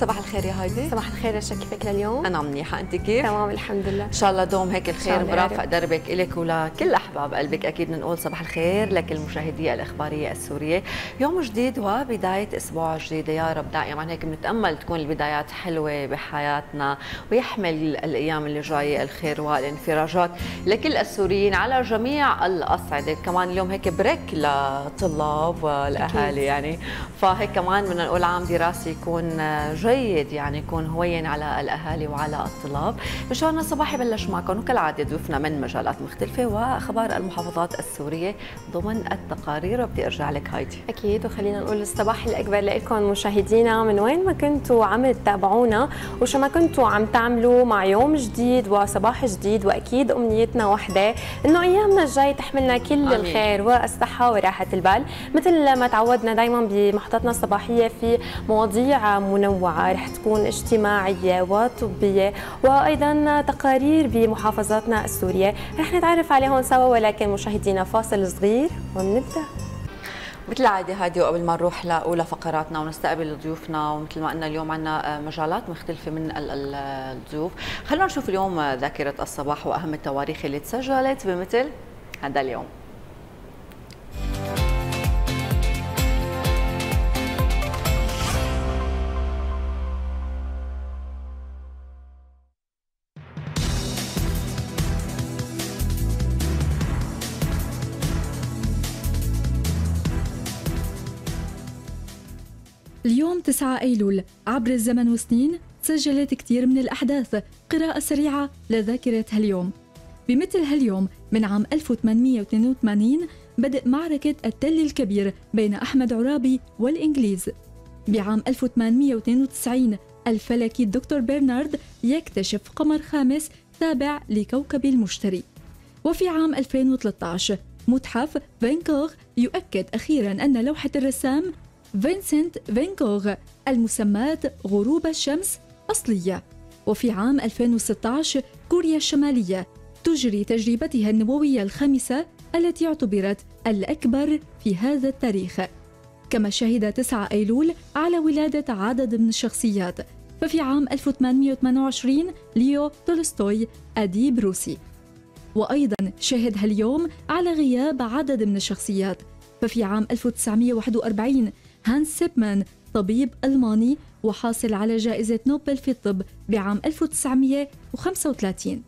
صباح الخير يا هايدي. صباح الخير يا شكي، كيفك لليوم؟ أنا منيحة، أنت كيف؟ تمام الحمد لله. إن شاء الله دوم هيك الخير مرافق دربك إلك ولكل أحباب قلبك. أكيد بنقول صباح الخير لكل مشاهدي الإخبارية السورية. يوم جديد وبداية أسبوع جديدة، يا رب دائما هيك بنتأمل تكون البدايات حلوة بحياتنا، ويحمل الأيام اللي جاية الخير والانفراجات لكل السوريين على جميع الأصعدة. كمان اليوم هيك بريك للطلاب والأهالي، يعني فهيك كمان بدنا نقول عام دراسي يكون جيد، يعني يكون هوين على الاهالي وعلى الطلاب. مشوارنا الصباحي بلش معكم وكالعاده ضيوفنا من مجالات مختلفه واخبار المحافظات السوريه ضمن التقارير، وبدي ارجع لك هايدي. اكيد، وخلينا نقول الصباح الاكبر لكم مشاهدينا من وين ما كنتوا عم تتابعونا وشو ما كنتوا عم تعملوا، مع يوم جديد وصباح جديد، واكيد امنيتنا وحده انه ايامنا الجاي تحملنا كل آمين. الخير والصحه وراحه البال، مثل ما تعودنا دائما بمحطتنا الصباحيه في مواضيع منوعة رح تكون اجتماعية وطبية وأيضا تقارير بمحافظاتنا السورية رح نتعرف عليهم سوا، ولكن مشاهدينا فاصل صغير وبنبدأ مثل العادة هادي. وقبل ما نروح لأولى فقراتنا ونستقبل ضيوفنا، ومثل ما قلنا اليوم عنا مجالات مختلفة من الضيوف، خلونا نشوف اليوم ذاكرة الصباح وأهم التواريخ اللي تسجلت بمثل هذا اليوم. اليوم 9 أيلول عبر الزمن والسنين تسجلت كثير من الأحداث. قراءة سريعة لذاكرة هاليوم. بمثل هاليوم من عام 1882 بدأ معركة التل الكبير بين أحمد عرابي والإنجليز. بعام 1892 الفلكي الدكتور برنارد يكتشف قمر خامس تابع لكوكب المشتري. وفي عام 2013 متحف فان غوغ يؤكد أخيراً أن لوحة الرسام فينسنت فان غوغ المسماة غروب الشمس أصلية. وفي عام 2016 كوريا الشمالية تجري تجربتها النووية الخامسة التي اعتبرت الأكبر في هذا التاريخ. كما شهد 9 أيلول على ولادة عدد من الشخصيات، ففي عام 1828 ليو تولستوي أديب روسي. وأيضا شهد هاليوم على غياب عدد من الشخصيات، ففي عام 1941 هانس سيبمان طبيب ألماني وحاصل على جائزة نوبل في الطب بعام 1935.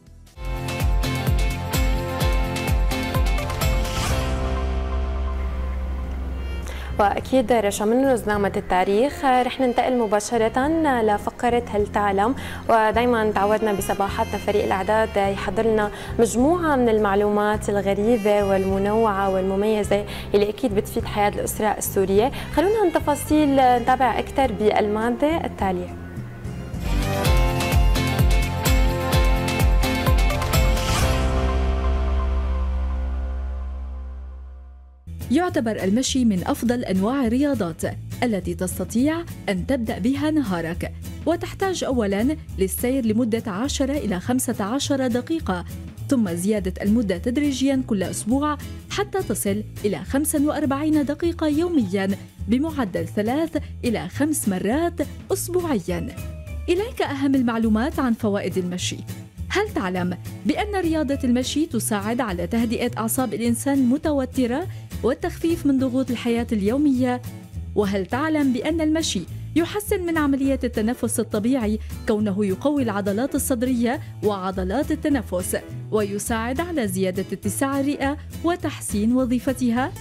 وأكيد رشا من رزنامة التاريخ رح ننتقل مباشرة لفقرة هل تعلم، ودايما تعودنا بصباحاتنا فريق الإعداد يحضر لنا مجموعة من المعلومات الغريبة والمنوعة والمميزة اللي أكيد بتفيد حياة الأسرة السورية. خلونا التفاصيل نتابع أكثر بالمادة التالية. يعتبر المشي من أفضل أنواع الرياضات التي تستطيع أن تبدأ بها نهارك، وتحتاج أولاً للسير لمدة 10 إلى 15 دقيقة، ثم زيادة المدة تدريجياً كل أسبوع حتى تصل إلى 45 دقيقة يومياً بمعدل 3 إلى 5 مرات أسبوعياً. إليك أهم المعلومات عن فوائد المشي. هل تعلم بأن رياضة المشي تساعد على تهدئة أعصاب الإنسان المتوترة والتخفيف من ضغوط الحياة اليومية؟ وهل تعلم بأن المشي يحسن من عملية التنفس الطبيعي كونه يقوي العضلات الصدرية وعضلات التنفس ويساعد على زيادة اتساع الرئة وتحسين وظيفتها؟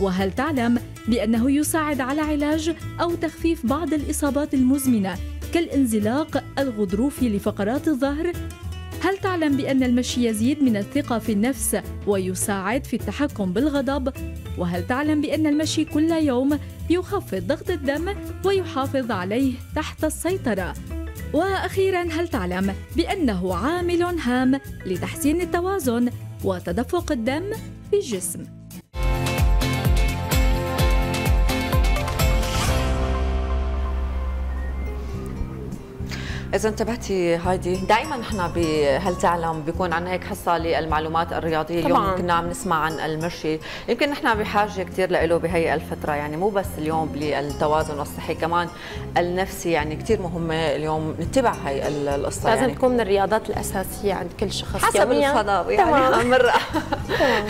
وهل تعلم بأنه يساعد على علاج أو تخفيف بعض الإصابات المزمنة كالانزلاق الغضروفي لفقرات الظهر؟ هل تعلم بأن المشي يزيد من الثقة في النفس ويساعد في التحكم بالغضب؟ وهل تعلم بأن المشي كل يوم يخفض ضغط الدم ويحافظ عليه تحت السيطرة؟ وأخيراً، هل تعلم بأنه عامل هام لتحسين التوازن وتدفق الدم في الجسم؟ إذا انتبهتي هايدي، دائما نحن بهل تعلم بيكون عندنا هيك حصة للمعلومات الرياضية. طبعاً. اليوم كنا عم نسمع عن المشي، يمكن نحن بحاجة كثير له بهي الفترة، يعني مو بس اليوم للتوازن الصحي، كمان النفسي، يعني كثير مهمة اليوم نتبع هي القصة. لازم تكون من الرياضات الأساسية عند كل شخص حسب الفضاء يعني.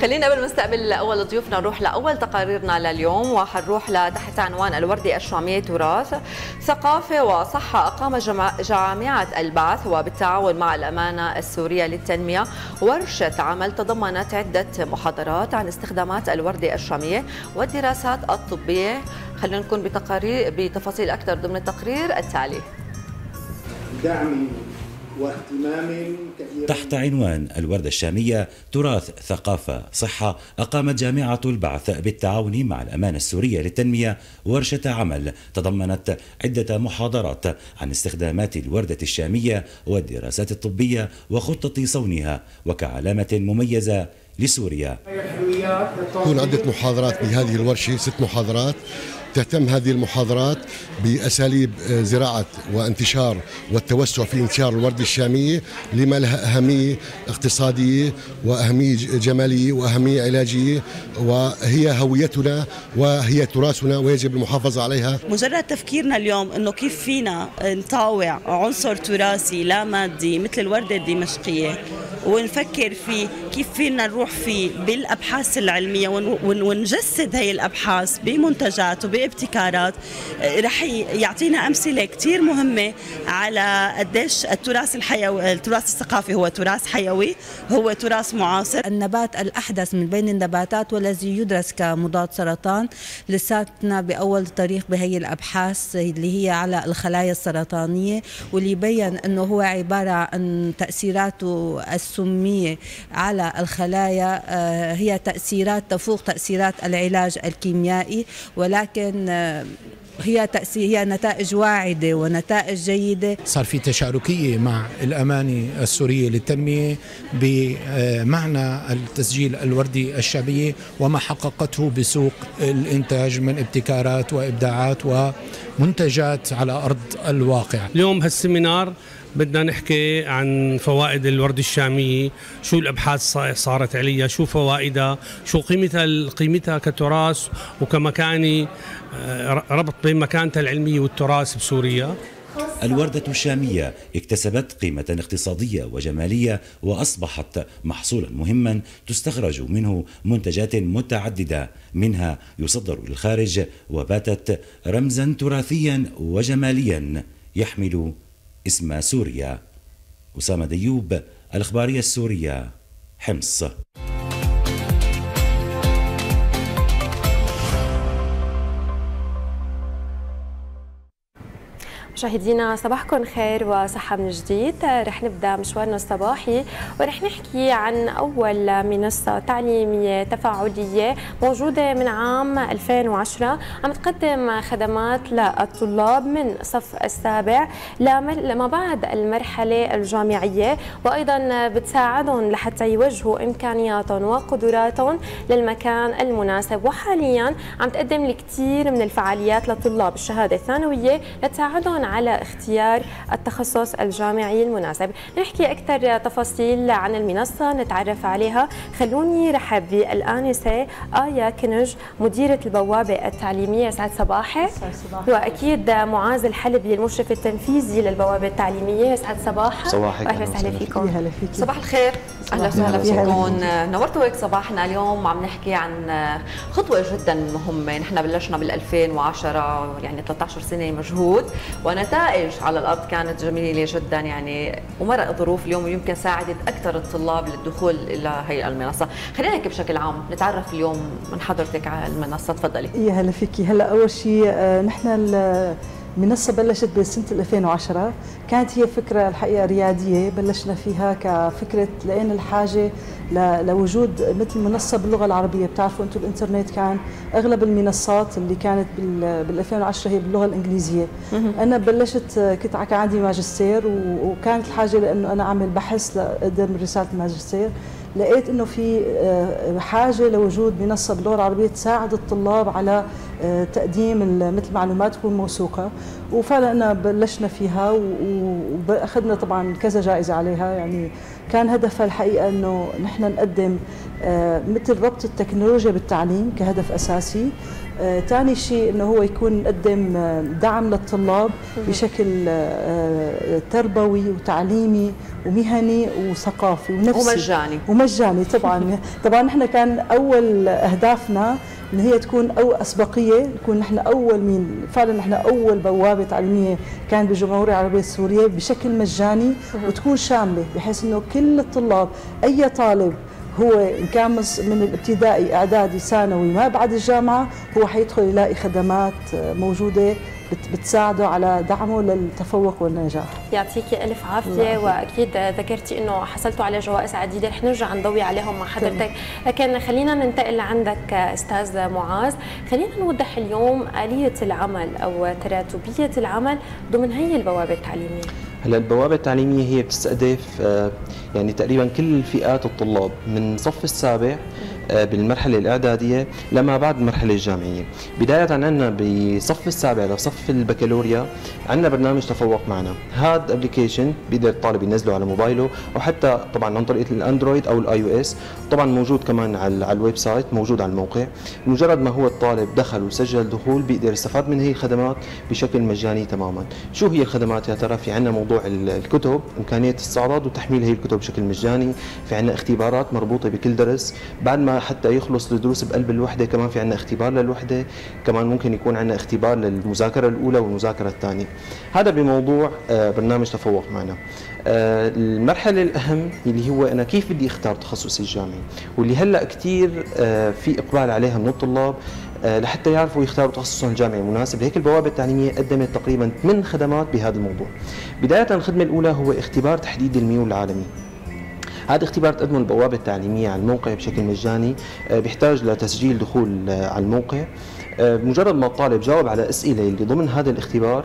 خلينا قبل ما نستقبل أول ضيوفنا نروح لأول تقاريرنا لليوم، وحنروح لتحت عنوان الوردة الشامية تراث، ثقافة وصحة أقام جامعة البعث وبالتعاون مع الأمانة السورية للتنمية ورشة عمل تضمنت عدة محاضرات عن استخدامات الوردة الشامية والدراسات الطبية. خلينا نكون بتفاصيل أكثر ضمن التقرير التالي. دعم واهتمام كبير. تحت عنوان الوردة الشامية تراث ثقافة صحة، أقامت جامعة البعث بالتعاون مع الأمانة السورية للتنمية ورشة عمل تضمنت عدة محاضرات عن استخدامات الوردة الشامية والدراسات الطبية وخطة صونها وكعلامة مميزة لسوريا. تكون عدة محاضرات بهذه الورشة، 6 محاضرات. تهتم هذه المحاضرات بأساليب زراعة وانتشار والتوسع في انتشار الوردة الشامية لما لها أهمية اقتصادية وأهمية جمالية وأهمية علاجية، وهي هويتنا وهي تراثنا ويجب المحافظة عليها. مجرد تفكيرنا اليوم أنه كيف فينا نطاوع عنصر تراثي لا مادي مثل الوردة الدمشقية ونفكر فيه كيف فينا نروح فيه بالأبحاث العلمية ونجسد هاي الأبحاث بمنتجات وبابتكارات، رح يعطينا أمثلة كتير مهمة على قديش التراث الحيوي، التراث الثقافي هو تراث حيوي، هو تراث معاصر. النبات الأحدث من بين النباتات والذي يدرس كمضاد سرطان، لساتنا بأول طريق بهي الأبحاث اللي هي على الخلايا السرطانية، واللي بين أنه هو عبارة عن تأثيراته السمية على الخلايا هي تأثيرات تفوق تأثيرات العلاج الكيميائي، ولكن هي نتائج واعدة ونتائج جيدة. صار في تشاركية مع الأمانة السورية للتنمية بمعنى التسجيل الوردي الشامية وما حققته بسوق الإنتاج من ابتكارات وإبداعات ومنتجات على أرض الواقع. اليوم هالسيمينار بدنا نحكي عن فوائد الوردة الشامية، شو الأبحاث صارت عليها، شو فوائدها، شو قيمتها كتراث وكمكانة، ربط بين مكانتها العلمية والتراث بسوريا. الوردة الشامية اكتسبت قيمة اقتصادية وجمالية وأصبحت محصولا مهما تستخرج منه منتجات متعددة، منها يصدر للخارج، وباتت رمزا تراثيا وجماليا يحمل اسم سوريا. أسامة ديوب، الإخبارية السورية، حمص. مشاهدينا صباحكم خير وصحة من جديد. رح نبدأ مشوارنا الصباحي ورح نحكي عن أول منصة تعليمية تفاعلية موجودة من عام 2010 عم تقدم خدمات للطلاب من الصف السابع لما بعد المرحلة الجامعية، وأيضا بتساعدهم لحتى يوجهوا إمكانياتهم وقدراتهم للمكان المناسب. وحاليا عم تقدم الكثير من الفعاليات لطلاب الشهادة الثانوية لتساعدهم على اختيار التخصص الجامعي المناسب. نحكي أكثر تفاصيل عن المنصة نتعرف عليها. خلوني رحب بالآنسة آيا كينج مديرة البوابة التعليمية. سعد صباحك. وأكيد معاذ الحلبي المشرف التنفيذي للبوابة التعليمية. سعد صباحك. أهلا وسهلا فيكم. صباح الخير. أهلا وسهلا فيكم. نورتوا هيك صباحنا. اليوم عم نحكي عن خطوة جدا مهمة، نحن بلشنا بال2010 يعني 13 سنة مجهود ونتائج على الأرض كانت جميلة جدا يعني، ومرق ظروف اليوم يمكن ساعدت أكثر الطلاب للدخول إلى هي المنصة. خلينا هيك بشكل عام نتعرف اليوم من حضرتك على المنصة، تفضلي. يا هلا فيكي. هلا أول شيء نحن المنصة بلشت بسنة 2010، كانت هي فكرة الحقيقة ريادية بلشنا فيها كفكرة، لأن الحاجة لوجود مثل منصة باللغة العربية. بتعرفوا أنتم الإنترنت كان أغلب المنصات اللي كانت بال2010 هي باللغة الإنجليزية. أنا بلشت كنت كان عندي ماجستير وكانت الحاجة لأنه أنا أعمل بحث لأقدم رسالة الماجستير، لقيت انه في حاجه لوجود منصه باللغه العربيه تساعد الطلاب على تقديم مثل معلومات تكون موثوقه، وفعلا بلشنا فيها واخذنا طبعا كذا جائزه عليها. يعني كان هدفها الحقيقه انه نحن نقدم مثل ربط التكنولوجيا بالتعليم كهدف اساسي. ثاني شيء انه هو يكون مقدم دعم للطلاب بشكل تربوي وتعليمي ومهني وثقافي ونفسي ومجاني طبعا. طبعا نحن كان اول اهدافنا ان هي تكون او اسبقيه، نكون نحن اول مين فعلا نحن اول بوابه تعليميه كان بالجمهوريه العربيه السوريه بشكل مجاني وتكون شامله، بحيث انه كل الطلاب اي طالب هو إن كان من الابتدائي إعدادي ثانوي ما بعد الجامعة هو حيدخل يلاقي خدمات موجودة بتساعده على دعمه للتفوق والنجاح. يعطيكي ألف عافية. وأكيد ذكرتي أنه حصلتوا على جوائز عديدة، رح نرجع نضوي عليهم مع حضرتك، لكن خلينا ننتقل لعندك أستاذ معاذ. خلينا نوضح اليوم آلية العمل أو تراتبية العمل ضمن هي البوابة التعليمية. هلا البوابة التعليمية هي بتستهدف يعني تقريبا كل فئات الطلاب من صف السابع بالمرحلة الإعدادية لما بعد المرحلة الجامعية. بداية عنا بصف السابع لصف البكالوريا عنا برنامج تفوق معنا. هذا ابلكيشن بيقدر الطالب ينزله على موبايله أو حتى طبعا عن طريق الأندرويد أو الآي أو إس، طبعا موجود كمان على الويب سايت، موجود على الموقع. مجرد ما هو الطالب دخل وسجل دخول بيقدر يستفاد من هي الخدمات بشكل مجاني تماما. شو هي الخدمات يا ترى؟ في عنا موضوع الكتب، إمكانية استعراض وتحميل هي الكتب بشكل مجاني، في عنا اختبارات مربوطة بكل درس بعد ما حتى يخلص الدروس بقلب الوحدة، كمان في عنا اختبار للوحدة، كمان ممكن يكون عنا اختبار للمذاكرة الأولى والمذاكرة الثانية. هذا بموضوع برنامج تفوق معنا. المرحلة الأهم اللي هو أنا كيف بدي اختار تخصصي الجامعي، واللي هلأ كتير في إقبال عليها من الطلاب لحتى يعرفوا يختاروا تخصصهم الجامعي المناسب. لهيك البوابة التعليمية قدمت تقريبا 8 خدمات بهذا الموضوع. بداية الخدمة الأولى هو اختبار تحديد الميول العالمي. هذا اختبار تقدمه البوابة التعليمية على الموقع بشكل مجاني، بيحتاج لتسجيل دخول على الموقع. مجرد ما الطالب جاوب على أسئلة اللي ضمن هذا الاختبار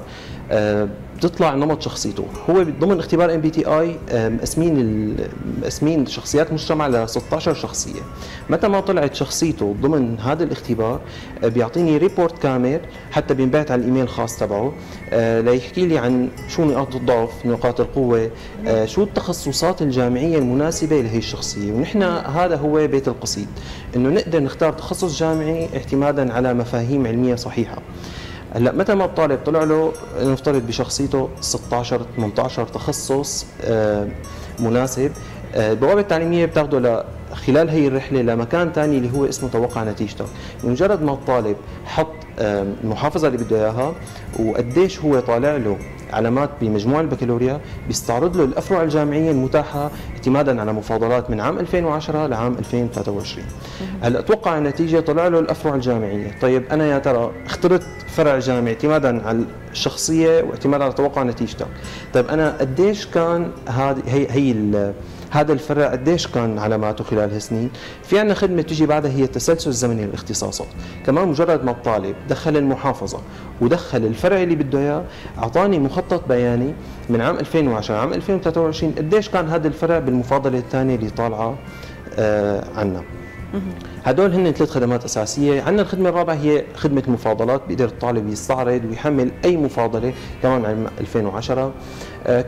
بتطلع نمط شخصيته. هو ضمن اختبار MBTI مقسمين شخصيات المجتمع ل 16 شخصية. متى ما طلعت شخصيته ضمن هذا الاختبار بيعطيني ريبورت كامل حتى بينبعت على الإيميل الخاص تبعه ليحكي لي عن شو نقاط الضعف، نقاط القوة، شو التخصصات الجامعية المناسبة لهي الشخصية. ونحن هذا هو بيت القصيد، إنه نقدر نختار تخصص جامعي اعتمادا على مفاهيم علمية صحيحة. هلا متى ما الطالب طلع له نفترض بشخصيته 16 18 تخصص مناسب، البوابة التعليمية بتاخده خلال هي الرحلة لمكان ثاني اللي هو اسمه توقع نتيجتك. مجرد ما الطالب حط المحافظة اللي بده اياها وقديش هو طالع له علامات بمجموع البكالوريا، بيستعرض له الافرع الجامعيه المتاحه اعتمادا على مفاضلات من عام 2010 لعام 2023. هلا توقع النتيجه طلع له الافرع الجامعيه. طيب انا يا ترى اخترت فرع جامعي اعتمادا على الشخصيه واعتمادا على توقع نتيجتك. طيب انا قديش كان هذا الفرع قديش كان علاماته خلال هالسنين؟ في عندنا خدمه تجي بعدها هي التسلسل الزمني للاختصاصات. كمان مجرد ما الطالب دخل المحافظه ودخل الفرع اللي بده اياه اعطاني مخطط بياني من عام 2010 عام 2023 قديش كان هذا الفرع بالمفاضله الثانيه اللي طالعه عنا. هدول هن 3 خدمات اساسيه. عندنا الخدمه الرابعه هي خدمه المفاضلات، بيقدر الطالب يستعرض ويحمل اي مفاضله كمان عام 2010.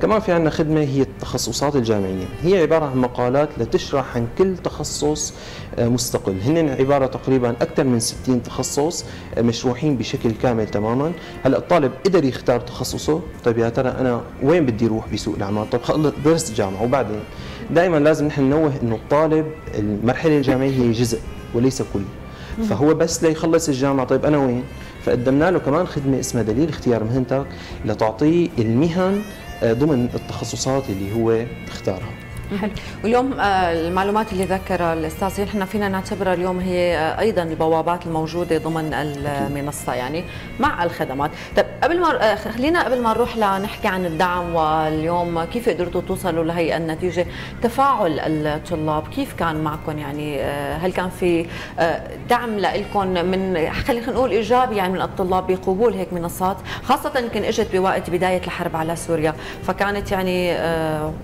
كمان في عندنا خدمه هي التخصصات الجامعيه، هي عباره عن مقالات لتشرح عن كل تخصص مستقل. هن عباره تقريبا اكثر من 60 تخصص مشروحين بشكل كامل تماما. هلا الطالب قدر يختار تخصصه. طيب يا ترى انا وين بدي اروح بسوق العمل؟ طيب خلص درست جامعه وبعدين دائما لازم نحن ننوه انه الطالب المرحله الجامعيه هي جزء وليس كل، فهو بس ليخلص الجامعه طيب انا وين؟ فقدمنا له كمان خدمه اسمها دليل اختيار مهنتك لتعطيه المهن ضمن التخصصات اللي هو اختارها. حلو. واليوم المعلومات اللي ذكرها الاستاذ نحن فينا نعتبرها اليوم هي ايضا البوابات الموجوده ضمن المنصه يعني مع الخدمات. طيب قبل ما نروح لنحكي عن الدعم واليوم كيف قدرتوا توصلوا لهي النتيجه، تفاعل الطلاب كيف كان معكم؟ يعني هل كان في دعم لكم من خلينا نقول ايجابي يعني من الطلاب بقبول هيك منصات، خاصه يمكن اجت بوقت بدايه الحرب على سوريا، فكانت يعني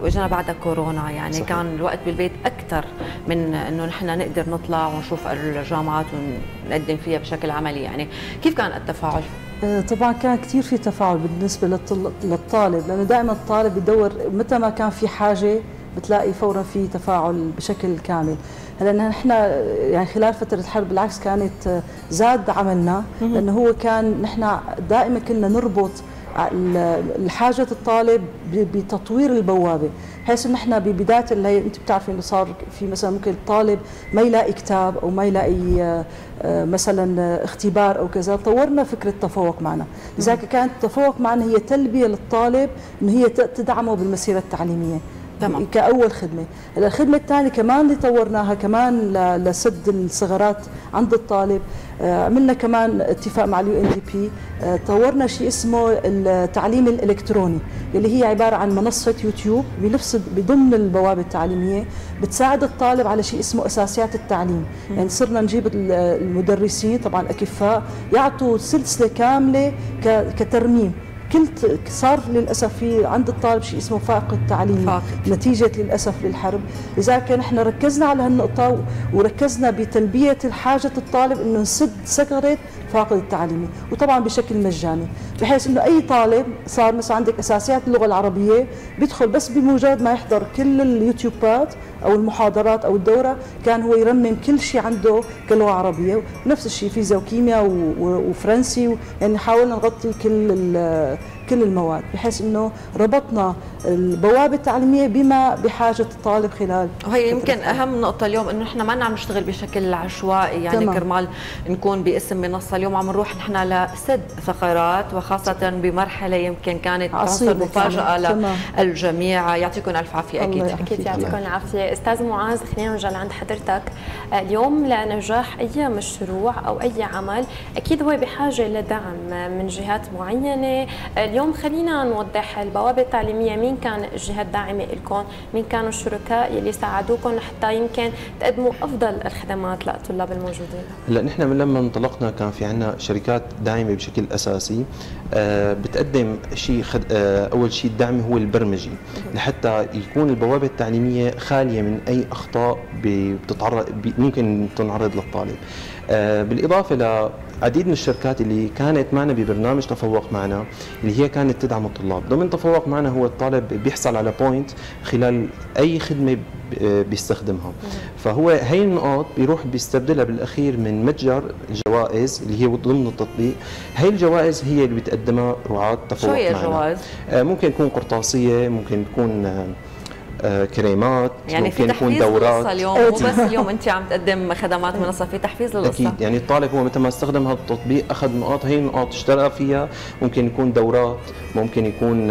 اجينا بعدها كورونا الجامعه، يعني صحيح. كان الوقت بالبيت اكثر من انه نحن نقدر نطلع ونشوف الجامعات ونقدم فيها بشكل عملي. يعني كيف كان التفاعل؟ طبعا كان كثير في تفاعل بالنسبه للطالب، لانه دائما الطالب بدور متى ما كان في حاجه بتلاقي فورا في تفاعل بشكل كامل. هلا نحن يعني خلال فتره الحرب بالعكس كانت زاد عملنا، لانه هو كان نحن دائما كنا نربط الحاجه الطالب بتطوير البوابه، بحيث ان احنا ببدايه اللي انت بتعرفي انه صار في مثلا ممكن الطالب ما يلاقي كتاب او ما يلاقي مثلا اختبار او كذا، طورنا فكره التفوق معنا، لذلك كانت التفوق معنا هي تلبيه للطالب انه هي تدعمه بالمسيره التعليميه. تمام. كأول خدمة. الخدمة الثانية كمان اللي طورناها كمان لسد الثغرات عند الطالب، عملنا كمان اتفاق مع اليو ان دي بي، طورنا شيء اسمه التعليم الإلكتروني اللي هي عبارة عن منصة يوتيوب بنفس بضمن البوابة التعليمية، بتساعد الطالب على شيء اسمه أساسيات التعليم. يعني صرنا نجيب المدرسين طبعا أكفاء يعطوا سلسلة كاملة كترميم. صار للاسف في عند الطالب شيء اسمه فائق التعليم نتيجه للاسف للحرب، لذلك نحن ركزنا على هالنقطه وركزنا بتلبيه حاجه الطالب انه نسد ثغره فاقد التعليمي، وطبعا بشكل مجاني، بحيث انه اي طالب صار مثلا عندك اساسيات اللغه العربيه بيدخل بس بمجرد ما يحضر كل اليوتيوبات او المحاضرات او الدوره كان هو يرمم كل شيء عنده كلغه عربيه، ونفس الشيء فيزياء وكيمياء وفرنسي، يعني حاولنا نغطي كل المواد بحيث انه ربطنا البوابه التعليميه بما بحاجه الطالب خلال. وهي يمكن اهم نقطه اليوم انه نحن ما عم نشتغل بشكل عشوائي، يعني تمام. كرمال نكون باسم منصه، اليوم عم نروح نحن لسد ثغرات، وخاصه بمرحله يمكن كانت عنصر مفاجاه للجميع. يعطيكم الف عافيه. اكيد اكيد يعطيكم العافيه. استاذ معاذ، خلينا نرجع لعند حضرتك. اليوم لنجاح اي مشروع او اي عمل اكيد هو بحاجه لدعم من جهات معينه. اليوم خلينا نوضح البوابه التعليميه، مين كان الجهات الداعمه لكم؟ مين كانوا الشركاء يلي ساعدوكم حتى يمكن تقدموا افضل الخدمات للطلاب الموجودين؟ هلا نحن من لما انطلقنا كان في عندنا شركات داعمه بشكل اساسي، بتقدم شيء اول شيء الدعم هو البرمجي لحتى يكون البوابه التعليميه خاليه من اي اخطاء ممكن تنعرض للطالب. بالاضافه لعديد من الشركات اللي كانت معنا ببرنامج تفوق معنا اللي هي كانت تدعم الطلاب، ضمن تفوق معنا هو الطالب بيحصل على بوينت خلال اي خدمه بيستخدمها، فهو هي النقاط بيروح بيستبدلها بالاخير من متجر الجوائز اللي هي ضمن التطبيق. هي الجوائز هي اللي بتقدمها رعاة تفوق معنا. شو هي الجوائز؟ ممكن تكون قرطاسيه، ممكن تكون كريمات، يعني ممكن يكون دورات. اليوم مو بس اليوم انت عم تقدم خدمات منصه، في تحفيز للقصه اكيد. يعني الطالب هو متى ما استخدم هذا التطبيق اخذ نقاط، هي النقاط اشترى فيها، ممكن يكون دورات، ممكن يكون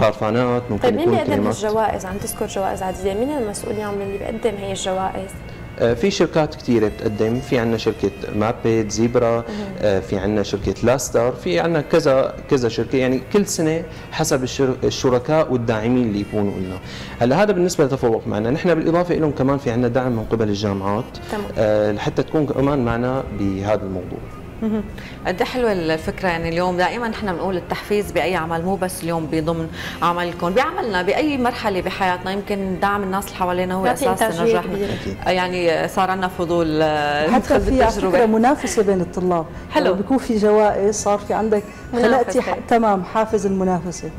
بارفانات، ممكن يكون كريمات. طيب مين بيقدم الجوائز؟ عم تذكر جوائز عاديه، مين المسؤول يوم اللي بيقدم هي الجوائز؟ في شركات كثيره بتقدم، في عندنا شركه مابيد، زيبرا، في عندنا شركه لاستر، في عندنا كذا كذا شركه، يعني كل سنه حسب الشركاء والداعمين اللي يكونوا لنا. هلا هذا بالنسبه لتفوق معنا، نحن بالاضافه لهم كمان في عندنا دعم من قبل الجامعات لحتى تكون كمان معنا بهذا الموضوع. قد ايه حلوه الفكره. يعني اليوم دائما نحن بنقول التحفيز باي عمل، مو بس اليوم بضمن عملكم، بعملنا باي مرحله بحياتنا، يمكن دعم الناس اللي حوالينا هو اساس النجاح. يعني صار عندنا فضول ندخل بالتجربه، حتى في منافسه بين الطلاب، حلو بيكون في جوائز، صار في عندك خلقتي تمام حافز المنافسه.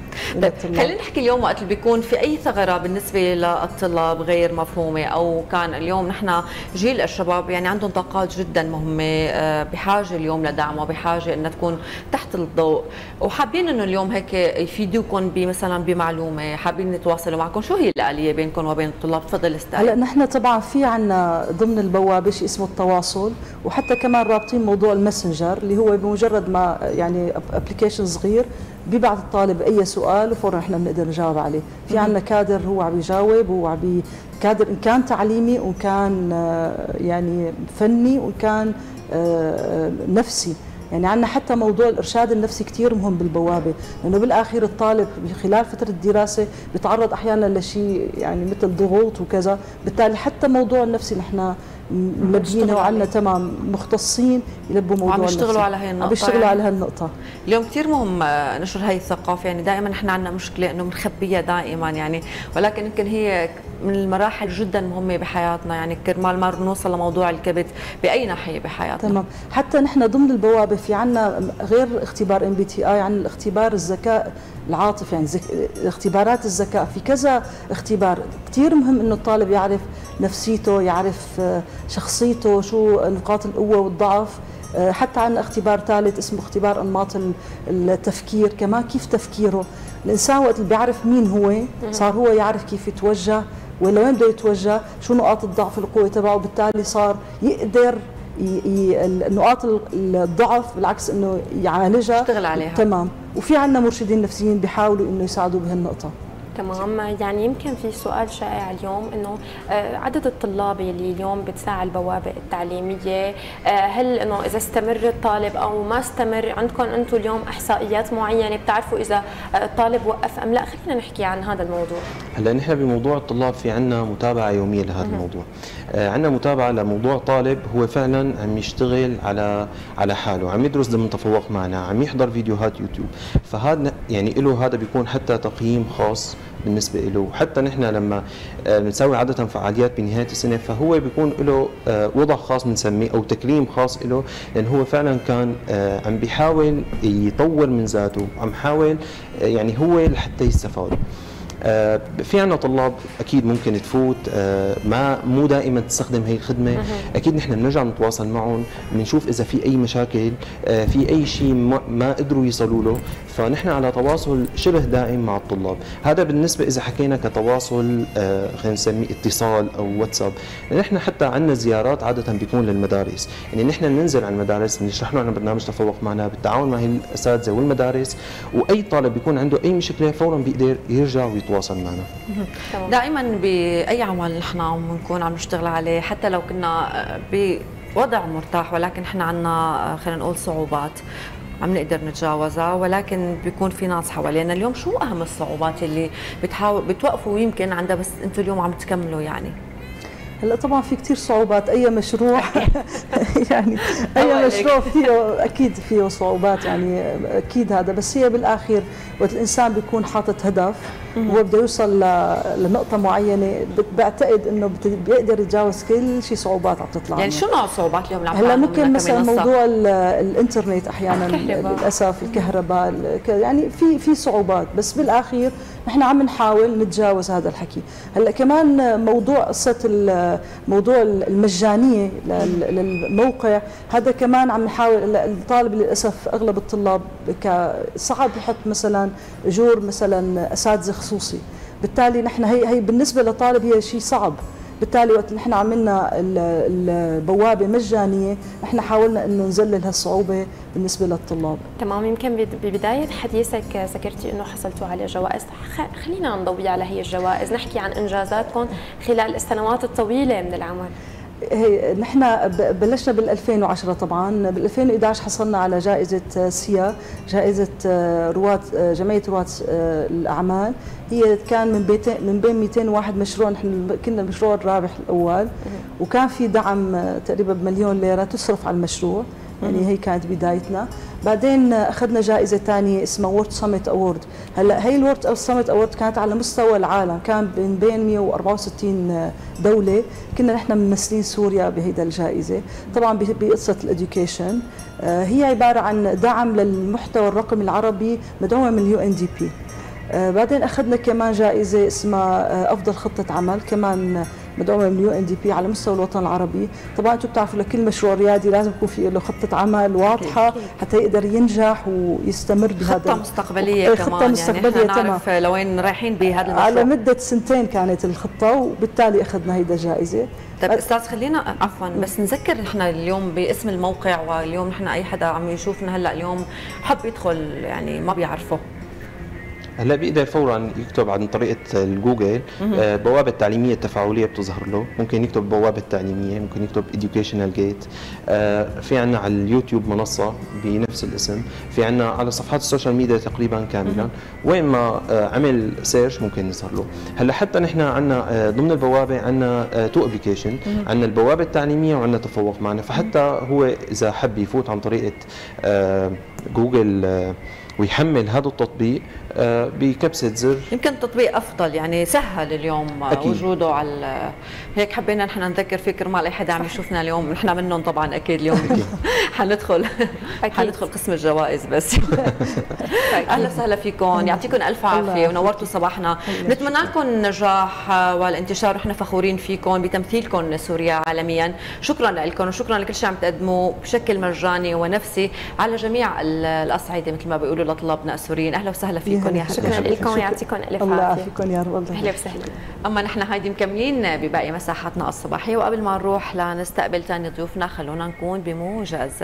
خلينا نحكي اليوم وقت اللي بيكون في اي ثغره بالنسبه للطلاب غير مفهومه، او كان اليوم نحن جيل الشباب يعني عندهم طاقات جدا مهمه بحاجه اليوم لدعم، وبحاجه انها تكون تحت الضوء، وحابين انه اليوم هيك يفيدوكم مثلا بمعلومه، حابين يتواصلوا معكم، شو هي الاليه بينكم وبين الطلاب؟ تفضل استاذ. هلا نحن طبعا في عندنا ضمن البوابه شيء اسمه التواصل، وحتى كمان رابطين موضوع الماسنجر اللي هو بمجرد ما يعني ابلكيشن صغير بيبعث الطالب اي سؤال وفورا احنا بنقدر نجاوب عليه، في عندنا كادر هو عم يجاوب، وهو عم كادر ان كان تعليمي وان كان يعني فني وان كان نفسي، يعني عندنا حتى موضوع الارشاد النفسي كثير مهم بالبوابه، لانه بالاخير الطالب خلال فتره الدراسه بيتعرض احيانا لشيء يعني مثل ضغوط وكذا، بالتالي حتى موضوع النفسي نحن مبنيينه وعندنا تمام مختصين يلبوا موضوع النفسي، عم بيشتغلوا على هي النقطه، عم بيشتغلوا يعني على هالنقطه. اليوم كثير مهم نشر هي الثقافه، يعني دائما نحن عندنا مشكله انه بنخبيها دائما يعني، ولكن يمكن هي من المراحل جدا مهمه بحياتنا يعني كرمال ما نوصل لموضوع الكبت باي ناحيه بحياتنا. تمام، حتى نحن ضمن البوابه في عندنا غير اختبار MBTI، عندنا اختبار الذكاء العاطفي، يعني اختبارات الذكاء، في كذا اختبار، كثير مهم انه الطالب يعرف نفسيته، يعرف شخصيته، شو نقاط القوة والضعف. حتى عندنا اختبار ثالث اسمه اختبار أنماط التفكير، كمان كيف تفكيره الإنسان وقت اللي بيعرف مين هو صار هو يعرف كيف يتوجه ولا وين بده يتوجه، شو نقاط الضعف والقوة تبعه، بالتالي صار يقدر نقاط الضعف بالعكس انه يعالجها يشتغل عليها. تمام، وفي عندنا مرشدين نفسيين بيحاولوا انه يساعدوا بهالنقطة. تمام، يعني يمكن في سؤال شائع اليوم انه عدد الطلاب اللي اليوم بتساع البوابه التعليميه، هل انه اذا استمر الطالب او ما استمر، عندكم انتم اليوم احصائيات معينه بتعرفوا اذا الطالب وقف ام لا؟ خلينا نحكي عن هذا الموضوع. هلا نحن بموضوع الطلاب في عندنا متابعه يوميه لهذا الموضوع، عندنا متابعه لموضوع طالب هو فعلا عم يشتغل على حاله، عم يدرس ضمن تفوق معنا، عم يحضر فيديوهات يوتيوب، فهذا يعني له هذا بيكون حتى تقييم خاص بالنسبة له. حتى نحن لما بنسوي عادة فعاليات بنهاية السنة فهو بيكون له وضع خاص بنسميه أو تكريم خاص له، لأن هو فعلا كان عم بيحاول يطور من ذاته، عم حاول يعني هو لحتى يستفاد. في عنا طلاب اكيد ممكن تفوت مو دائما تستخدم هي الخدمه، اكيد نحن بنرجع نتواصل معهم، بنشوف اذا في اي مشاكل، في اي شيء ما قدروا يصلوا له، فنحن على تواصل شبه دائم مع الطلاب. هذا بالنسبه اذا حكينا كتواصل خلينا نسميه اتصال او واتساب. نحن حتى عندنا زيارات عاده بيكون للمدارس، يعني نحن بننزل على المدارس بنشرح لهم عن برنامج تفوق معنا بالتعاون مع الاساتذه والمدارس، واي طالب بيكون عنده اي مشكله فورا بيقدر يرجع ويتواصل معنا. دائما باي عمل نحن بنكون عم نشتغل عليه، حتى لو كنا بوضع مرتاح ولكن نحن عندنا خلينا نقول صعوبات عم نقدر نتجاوزها، ولكن بيكون في ناس حوالينا. اليوم شو اهم الصعوبات اللي بتوقفوا يمكن عندها بس انتم اليوم عم تكملوا يعني؟ هلا طبعا في كثير صعوبات، اي مشروع يعني اي مشروع فيه اكيد فيه صعوبات، يعني اكيد هذا، بس هي بالاخير وقت الانسان بيكون حاطط هدف هو بده يوصل لنقطه معينه، بعتقد انه بيقدر يتجاوز كل شيء صعوبات عم تطلع. يعني شو نوع الصعوبات اليوم اللي هلا ممكن مثلا موضوع الانترنت احيانا للاسف، الكهرباء، يعني في صعوبات، بس بالاخير نحن عم نحاول نتجاوز هذا الحكي. هلا كمان موضوع قصه موضوع المجانيه للموقع، هذا كمان عم نحاول. الطالب للاسف اغلب الطلاب صعب يحط مثلا اجور مثلا اساتذه خصوصي، بالتالي نحن هي بالنسبه للطالب هي شيء صعب، بالتالي وقت نحن عملنا البوابه مجانيه نحن حاولنا انه نزلل هالصعوبه بالنسبه للطلاب. تمام، يمكن ببدايه حديثك ذكرتي انه حصلتوا على جوائز، خلينا نضوي على هي الجوائز، نحكي عن انجازاتكم خلال السنوات الطويله من العمل. نحن بلشنا بال 2010، طبعا بال 2011 حصلنا على جائزة سيا، جائزة رواد جمعية رواد الأعمال، هي كان من بين 201 مشروع، نحن كنا المشروع الرابح الأول، وكان في دعم تقريبا بمليون ليرة تصرف على المشروع، يعني هي كانت بدايتنا. بعدين اخذنا جائزه ثانيه اسمها وورد سميت اوورد. هلا هي الوورد سميت اوورد كانت على مستوى العالم، كان من بين 164 دوله، كنا نحن ممثلين سوريا بهيدا الجائزه، طبعا بقصه الاديوكيشن، هي عباره عن دعم للمحتوى الرقمي العربي مدعومه من UNDP. بعدين اخذنا كمان جائزه اسمها افضل خطه عمل، كمان مدعومه من UNDP على مستوى الوطن العربي. طبعا انتم بتعرفوا لكل مشروع ريادي لازم يكون في له خطه عمل واضحه حتى يقدر ينجح ويستمر بهذا، خطه مستقبليه كمان، خطه مستقبليه يعني نعرف لوين رايحين بهذا المشروع. على مده سنتين كانت الخطه، وبالتالي اخذنا هيدا الجائزه. طيب استاذ خلينا عفوا بس نذكر نحن اليوم باسم الموقع، واليوم نحن اي حدا عم يشوفنا هلا اليوم حب يدخل يعني ما بيعرفه. هلا بيقدر فورا يكتب عن طريقه الجوجل بوابه تعليميه تفاعليه بتظهر له، ممكن يكتب بوابه تعليميه، ممكن يكتب educational gate. في عندنا على اليوتيوب منصه بنفس الاسم، في عندنا على صفحات السوشيال ميديا تقريبا كاملا، وين ما عمل سيرش ممكن يظهر له. هلا حتى نحن عندنا ضمن البوابه عندنا تو ابلكيشن، عندنا البوابه التعليميه وعندنا تفوق معنا، فحتى هو اذا حب يفوت عن طريقه جوجل ويحمل هذا التطبيق بكبسه زر. يمكن تطبيق افضل، يعني سهل اليوم أكيد وجوده على هيك. حبينا نحن نذكر فيه كرمال اي حدا عم يشوفنا اليوم، نحن منهم طبعا اكيد اليوم أكيد. حندخل قسم الجوائز بس. اهلا وسهلا فيكم، يعطيكم الف عافيه ونورتوا صباحنا، نتمنى لكم النجاح والانتشار، ونحن فخورين فيكم بتمثيلكم سوريا عالميا. شكرا لكم وشكرا لكل شيء عم تقدموه بشكل مجاني ونفسي على جميع الاصعده مثل ما بيقولوا لطلابنا السوريين. اهلا وسهلا فيكم. شكرا لكم، يعطيكم الف عافيه. الله يعافيكم يا رب. الله اهلا وسهلا. اما نحن هيدي مكملين بباقي مساحاتنا الصباحيه، وقبل ما نروح لنستقبل ثاني ضيوفنا خلونا نكون بموجز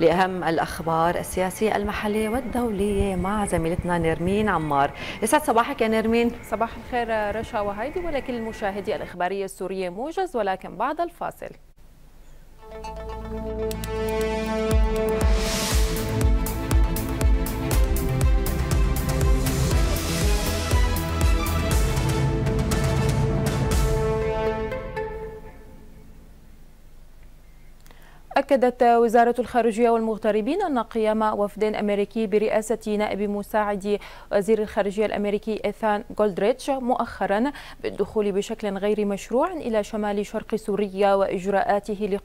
لاهم الاخبار السياسيه المحليه والدوليه مع زميلتنا نرمين عمار. يسعد صباحك يا نرمين. صباح الخير رشا وهيدي ولكل مشاهدي الاخباريه السوريه. موجز ولكن بعد الفاصل. أكدت وزارة الخارجية والمغتربين أن قيام وفد أمريكي برئاسة نائب مساعد وزير الخارجية الأمريكي إيثان جولدريتش مؤخرا بالدخول بشكل غير مشروع إلى شمال شرق سوريا وإجراءاته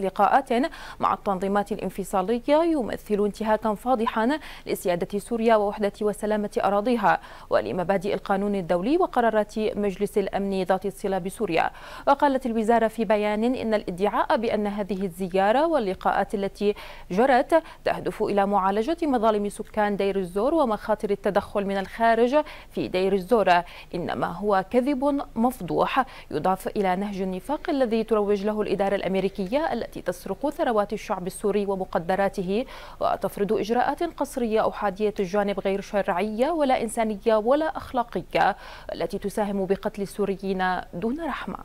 لقاءات مع التنظيمات الانفصالية يمثل انتهاكا فاضحا لسيادة سوريا ووحدة وسلامة أراضيها ولمبادئ القانون الدولي وقرارات مجلس الأمن ذات الصلة بسوريا. وقالت الوزارة في بيان إن الادعاء بأن هذه الزيارة واللقاءات التي جرت تهدف إلى معالجة مظالم سكان دير الزور ومخاطر التدخل من الخارج في دير الزور إنما هو كذب مفضوح يضاف إلى نهج النفاق الذي تروج له الإدارة الأمريكية التي تسرق ثروات الشعب السوري ومقدراته وتفرض إجراءات قصرية أو حادية الجانب غير شرعية ولا إنسانية ولا أخلاقية التي تساهم بقتل السوريين دون رحمة.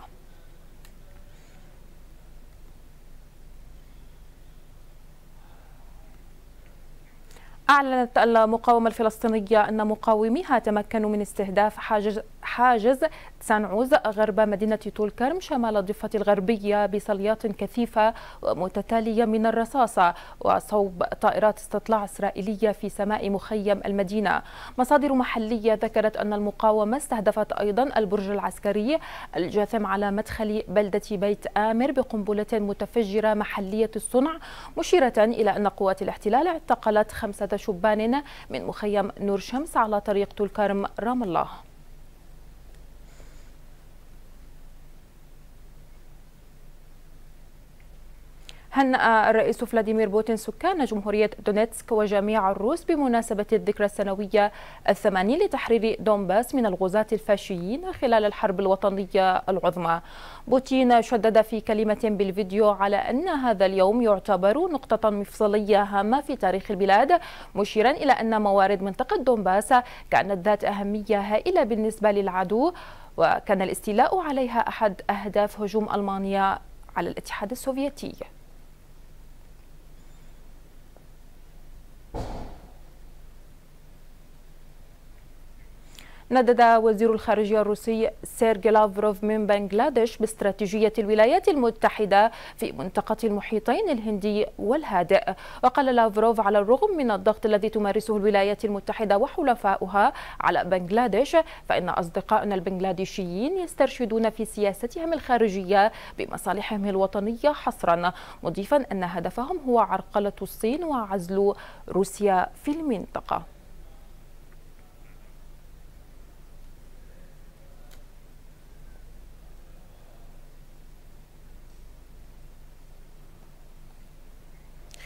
أعلنت المقاومة الفلسطينية أن مقاوميها تمكنوا من استهداف حاجز سنعوز غرب مدينة طول كرم شمال الضفة الغربية بصليات كثيفة ومتتالية من الرصاصة وصوب طائرات استطلاع إسرائيلية في سماء مخيم المدينة. مصادر محلية ذكرت أن المقاومة استهدفت أيضا البرج العسكري الجاثم على مدخل بلدة بيت آمر بقنبلة متفجرة محلية الصنع، مشيرة إلى أن قوات الاحتلال اعتقلت 5 شبان من مخيم نور شمس على طريق طول كرم رام الله. هنأ الرئيس فلاديمير بوتين سكان جمهورية دونيتسك وجميع الروس بمناسبة الذكرى السنوية ال80 لتحرير دونباس من الغزاة الفاشيين خلال الحرب الوطنية العظمى. بوتين شدد في كلمة بالفيديو على أن هذا اليوم يعتبر نقطة مفصلية هامة في تاريخ البلاد، مشيرا إلى أن موارد منطقة دونباس كانت ذات أهمية هائلة بالنسبة للعدو، وكان الاستيلاء عليها أحد أهداف هجوم ألمانيا على الاتحاد السوفيتي. ندد وزير الخارجية الروسي سيرجي لافروف من بنغلاديش باستراتيجية الولايات المتحدة في منطقة المحيطين الهندي والهادئ. وقال لافروف على الرغم من الضغط الذي تمارسه الولايات المتحدة وحلفاؤها على بنغلاديش فإن أصدقائنا البنغلاديشيين يسترشدون في سياستهم الخارجية بمصالحهم الوطنية حصرا، مضيفا أن هدفهم هو عرقلة الصين وعزل روسيا في المنطقة.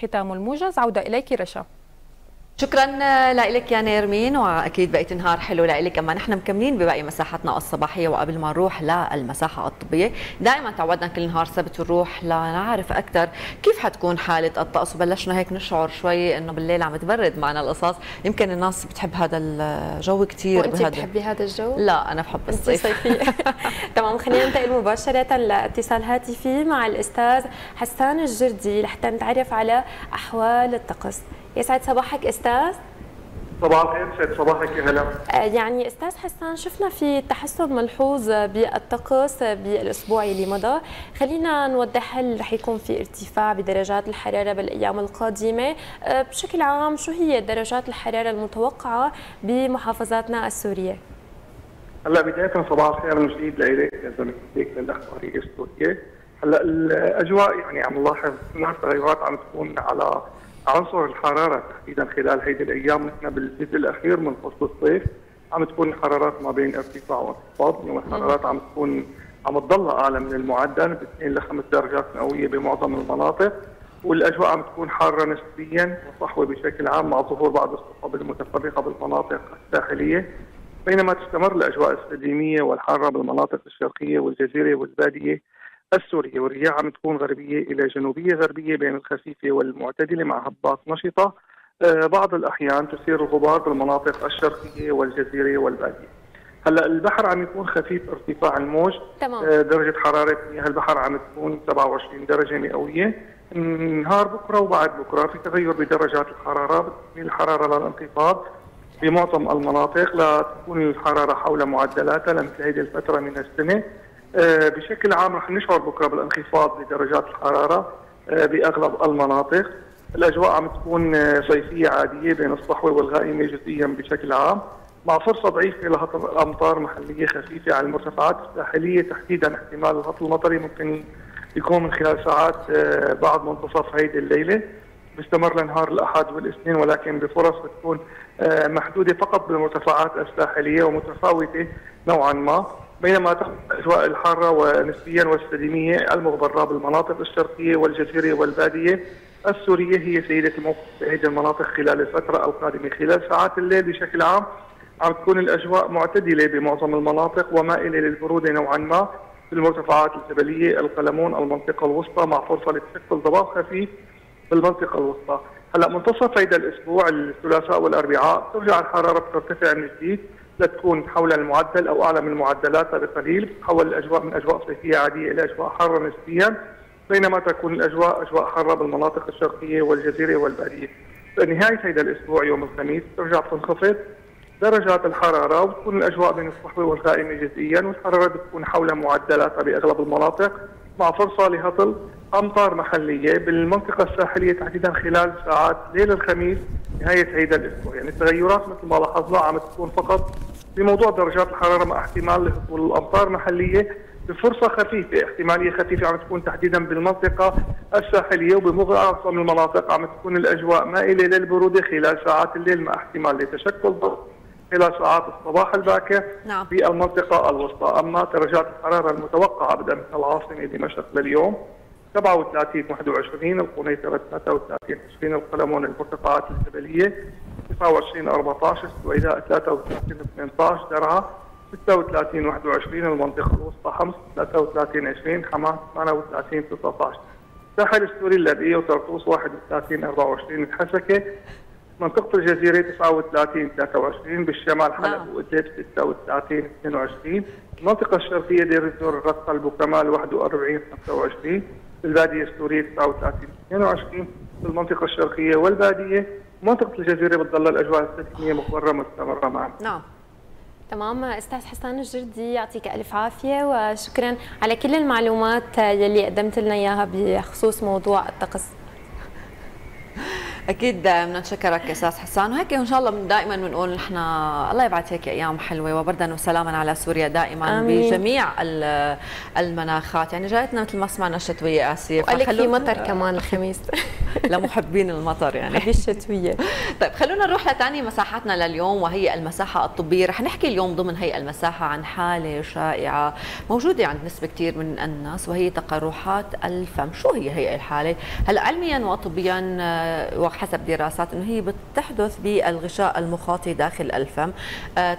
ختام الموجز، عودة إليك رشا. شكرا لك يا نيرمين، واكيد بقيت نهار حلو لك. اما نحن مكملين بباقي مساحتنا الصباحيه، وقبل ما نروح للمساحه الطبيه دائما تعودنا كل نهار سبت نروح لنعرف اكثر كيف حتكون حاله الطقس، وبلشنا هيك نشعر شوي انه بالليل عم تبرد معنا القصاص. يمكن الناس بتحب هذا الجو كثير. وانت بتحبي هذا الجو؟ لا انا بحب الصيف. تمام، خلينا ننتقل مباشره لاتصال هاتفي مع الاستاذ حسان الجردي لحتى نتعرف على احوال الطقس. يسعد صباحك استاذ. صباح الخير، يسعد صباحك يا هلا. يعني استاذ حسان، شفنا في تحسن ملحوظ بالطقس بالاسبوع اللي مضى، خلينا نوضح هل رح يكون في ارتفاع بدرجات الحراره بالايام القادمه؟ بشكل عام شو هي درجات الحراره المتوقعه بمحافظاتنا السوريه؟ هلا بدايه صباح الخير من جديد لإليك للاخباريه السوريه. هلا الاجواء يعني عم نلاحظ تغيرات عم تكون على عنصر الحراره تحديدا خلال هيدي الايام. نحن بالجزء الاخير من فصل الصيف عم تكون الحرارات ما بين ارتفاع وانخفاض، والحرارات عم تكون عم تضل اعلى من المعدل باثنين لخمس درجات مئويه بمعظم المناطق، والاجواء عم تكون حاره نسبيا وصحوه بشكل عام مع ظهور بعض السحب المتفرقه بالمناطق الساحليه، بينما تستمر الاجواء السليميه والحاره بالمناطق الشرقيه والجزيره والباديه السورية، والرياح عم تكون غربية إلى جنوبية غربية بين الخفيفة والمعتدلة مع هبات نشطة. بعض الأحيان تثير الغبار بالمناطق الشرقية والجزيرة والبادية. هلا البحر عم يكون خفيف ارتفاع الموج. درجة حرارة مياه البحر عم تكون 27 درجة مئوية. نهار بكرة وبعد بكرة في تغير بدرجات الحرارة، بتميل الحرارة للانخفاض بمعظم المناطق لتكون الحرارة حول معدلاتها لمثل هذه الفترة من السنة. بشكل عام رح نشعر بكره بالانخفاض بدرجات الحراره باغلب المناطق. الاجواء عم تكون صيفيه عاديه بين الصحوه والغائمه جزئيا بشكل عام، مع فرصه ضعيفه لهطل امطار محليه خفيفه على المرتفعات الساحليه، تحديدا احتمال الهطل المطري ممكن يكون من خلال ساعات بعد منتصف هيدي الليله، بيستمر لنهار الاحد والاثنين، ولكن بفرص بتكون محدوده فقط بالمرتفعات الساحليه ومتفاوته نوعا ما، بينما تحصل الاجواء الحاره ونسبيا والسليميه المغبره بالمناطق الشرقيه والجزيره والباديه السوريه هي سيده الموقف بهذه المناطق خلال الفتره القادمه. خلال ساعات الليل بشكل عم تكون الاجواء معتدله بمعظم المناطق ومائله للبروده نوعا ما بالمرتفعات الجبليه، القلمون، المنطقه الوسطى، مع فرصه لتشكل ضباب خفيف بالمنطقه الوسطى. هلا منتصف هيدا الاسبوع الثلاثاء والاربعاء ترجع الحراره بترتفع من جديد لتكون حول المعدل او اعلى من معدلاتها بقليل، تتحول الاجواء من اجواء صيفيه عاديه الى اجواء حاره نسبيا، بينما تكون الاجواء اجواء حاره بالمناطق الشرقيه والجزيره والباديه. بنهايه هذا الاسبوع يوم الخميس ترجع تنخفض درجات الحراره وتكون الاجواء بين الصحوه والغائمه جزئيا، والحراره بتكون حول معدلاتها باغلب المناطق، مع فرصه لهطل امطار محليه بالمنطقه الساحليه تحديدا خلال ساعات ليل الخميس نهايه هيدا الاسبوع. يعني التغيرات مثل ما لاحظنا عم تكون فقط بموضوع درجات الحراره مع احتمال لهطول الامطار محليه بفرصه خفيفه، احتماليه خفيفه عم تكون تحديدا بالمنطقه الساحليه، وبمعظم المناطق عم تكون الاجواء مائله للبروده خلال ساعات الليل مع احتمال لتشكل ضغط خلال ساعات الصباح الباكر في المنطقه الوسطى. اما درجات الحراره المتوقعه بدءا من العاصمه دمشق لليوم 37 21، القنيطرة 33 20، القلمون المرتفعات الجبلية 29 14، السويداء 33 18، درعا 36 21، المنطقة الوسطى حمص 33 20، حماة 38 19، الساحل السوري اللاذقية وطرطوس 31 24، الحسكة منطقة الجزيرة 39 23، بالشمال حلب وإدلب 36 22، المنطقة الشرقية دير الزور الرقة أبو كمال 41 25، البادية السورية 39 22، بالمنطقة الشرقية والبادية، منطقة الجزيرة بتضل الأجواء السليمية مغبرة مستمرة معنا. نعم. تمام استاذ حسان الجردي، يعطيك الف عافيه وشكرا على كل المعلومات يلي قدمت لنا اياها بخصوص موضوع الطقس. اكيد بدنا نشكرك استاذ حسان، وهيك ان شاء الله دائما بنقول نحن الله يبعث هيك ايام حلوه وبردا وسلاما على سوريا دائما بجميع المناخات. يعني جايتنا مثل ما سمعنا الشتويه قاسيه، وقالك في مطر كمان الخميس لمحبين المطر يعني هي الشتويه. طيب خلونا نروح لثاني مساحتنا لليوم وهي المساحه الطبيه. رح نحكي اليوم ضمن هي المساحه عن حاله شائعه موجوده عند نسبه كثير من الناس وهي تقرحات الفم. شو هي الحاله؟ هلا علميا وطبيا حسب دراسات انه هي بتحدث بالغشاء المخاطي داخل الفم.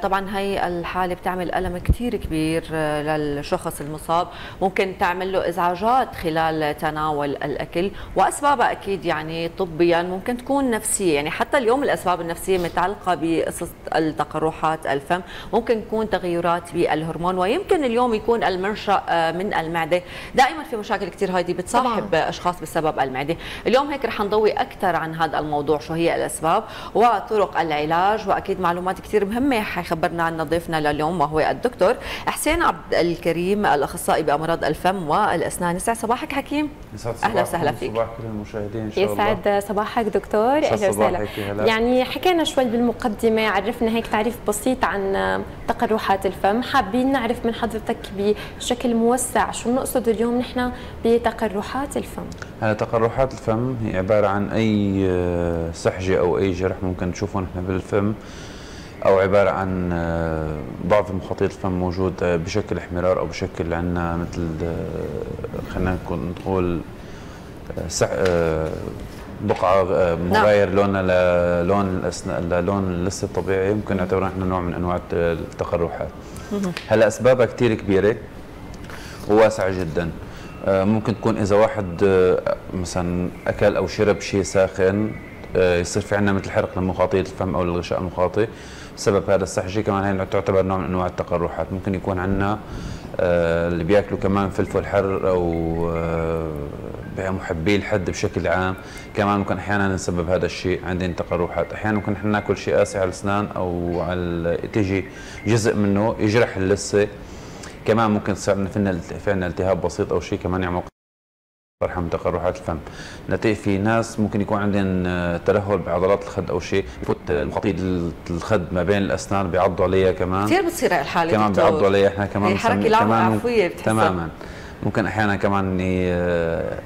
طبعا هي الحاله بتعمل الم كثير كبير للشخص المصاب، ممكن تعمل له ازعاجات خلال تناول الاكل، واسبابها اكيد يعني طبيا ممكن تكون نفسيه، يعني حتى اليوم الاسباب النفسيه متعلقه بقصص التقرحات الفم، ممكن تكون تغيرات بالهرمون، ويمكن اليوم يكون المنشأ من المعده. دائما في مشاكل كثير هيدي بتصاحب اشخاص بسبب المعده. اليوم هيك رح نضوي اكثر عن هذا الموضوع، شو هي الاسباب وطرق العلاج، واكيد معلومات كثير مهمه حيخبرنا عنها ضيفنا لليوم وهو الدكتور حسين عبد الكريم الاخصائي بامراض الفم والاسنان. يسعد صباحك حكيم. اهلا وسهلا فيك. صباح كل المشاهدين ان شاء الله. يسعد صباحك دكتور، اهلا وسهلا. يعني حكينا شوي بالمقدمه، عرفنا هيك تعريف بسيط عن تقرحات الفم، حابين نعرف من حضرتك بشكل موسع شو بنقصد اليوم نحن بتقرحات الفم. هلا تقرحات الفم هي عباره عن اي سحجه او اي جرح ممكن نشوفه نحن بالفم، او عباره عن بعض مخاطيط الفم موجود بشكل احمرار او بشكل عندنا مثل خلينا نقول بقعه مغاير لونها للون اللثه الطبيعي، ممكن نعتبرها نحن نوع من انواع التقرحات. هلا اسبابها كثير كبيره وواسعه جدا، ممكن تكون اذا واحد مثلا اكل او شرب شيء ساخن يصير في عندنا مثل حرق لمخاطيط الفم او للغشاء المخاطي بسبب هذا السحجه، كمان هي تعتبر نوع من انواع التقرحات. ممكن يكون عندنا اللي بياكلوا كمان فلفل حر او محبي الحد بشكل عام كمان ممكن احيانا نسبب هذا الشيء عندنا تقرحات. احيانا ممكن احنا ناكل شيء قاسي على الاسنان او على تيجي جزء منه يجرح اللثه، كمان ممكن تصير في عندنا التهاب بسيط او شيء كمان يعمل طرحه من تقرحات الفم. في ناس ممكن يكون عندهم ترهل بعضلات الخد او شيء، يفوت مخاطيط الخد ما بين الاسنان بيعضوا عليها، كمان كثير بتصير هاي الحاله كمان بيعضوا عليها احنا كمان حركه عفويه بتحسها تماما. ممكن احيانا كمان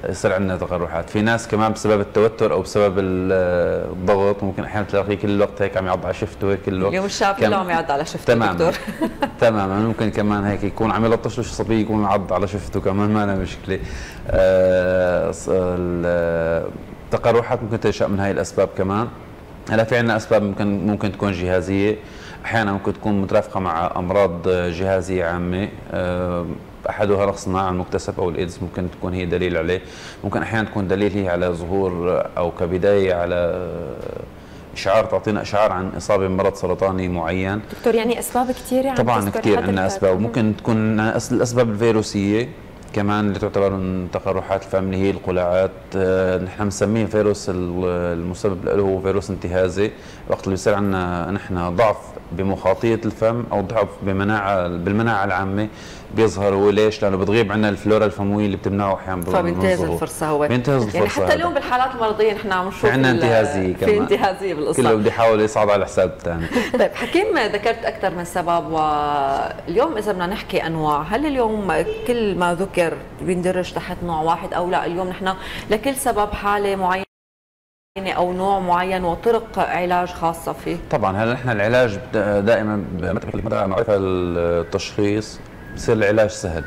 يصير عندنا تقرحات. في ناس كمان بسبب التوتر او بسبب الضغط ممكن احيانا تلاقيه كل الوقت هيك عم يعض على شفته، هيك كل الوقت اليوم الشاب كله عم يعض على شفته دكتور. تماما ممكن كمان هيك يكون عم يلطش له صبي يكون معض على شفته كمان ما لها مشكله. التقرحات ممكن تنشا من هاي الاسباب كمان. هلا في عندنا اسباب ممكن تكون جهازيه، احيانا ممكن تكون مترافقه مع امراض جهازيه عامه، احدها رقص الناعم المكتسب او الايدز ممكن تكون هي دليل عليه. ممكن احيانا تكون دليل هي على ظهور او كبدايه على اشعار تعطينا اشعار عن اصابه بمرض سرطاني معين. دكتور يعني اسباب كثيره طبعا كثير عندنا اسباب، وممكن تكون الاسباب الفيروسيه كمان اللي تعتبر من تقرحات الفم اللي هي القلاعات. نحن مسميه فيروس المسبب له هو فيروس انتهازي، وقت اللي بيصير عندنا نحن ضعف بمخاطيط الفم او ضعف بالمناعه العامه بيظهر. هو ليش؟ لانه بتغيب عندنا الفلورا الفمويه اللي بتمنعه احيانا فبينتهز الفرصه هو بينتهز الفرصه. يعني حتى اليوم بالحالات المرضيه نحن عم نشوف عندنا انتهازيه كمان، في انتهازيه بالقصه، كله بده يحاول يصعد على الحساب الثاني. طيب حكيم ذكرت اكثر من سبب، واليوم اذا بدنا نحكي انواع، هل اليوم كل ما ذكر بيندرج تحت نوع واحد او لا؟ اليوم نحن لكل سبب حاله معينه أو نوع معين وطرق علاج خاصة فيه؟ طبعاً هلا نحن العلاج دائماً مع معرفة التشخيص بصير العلاج سهل.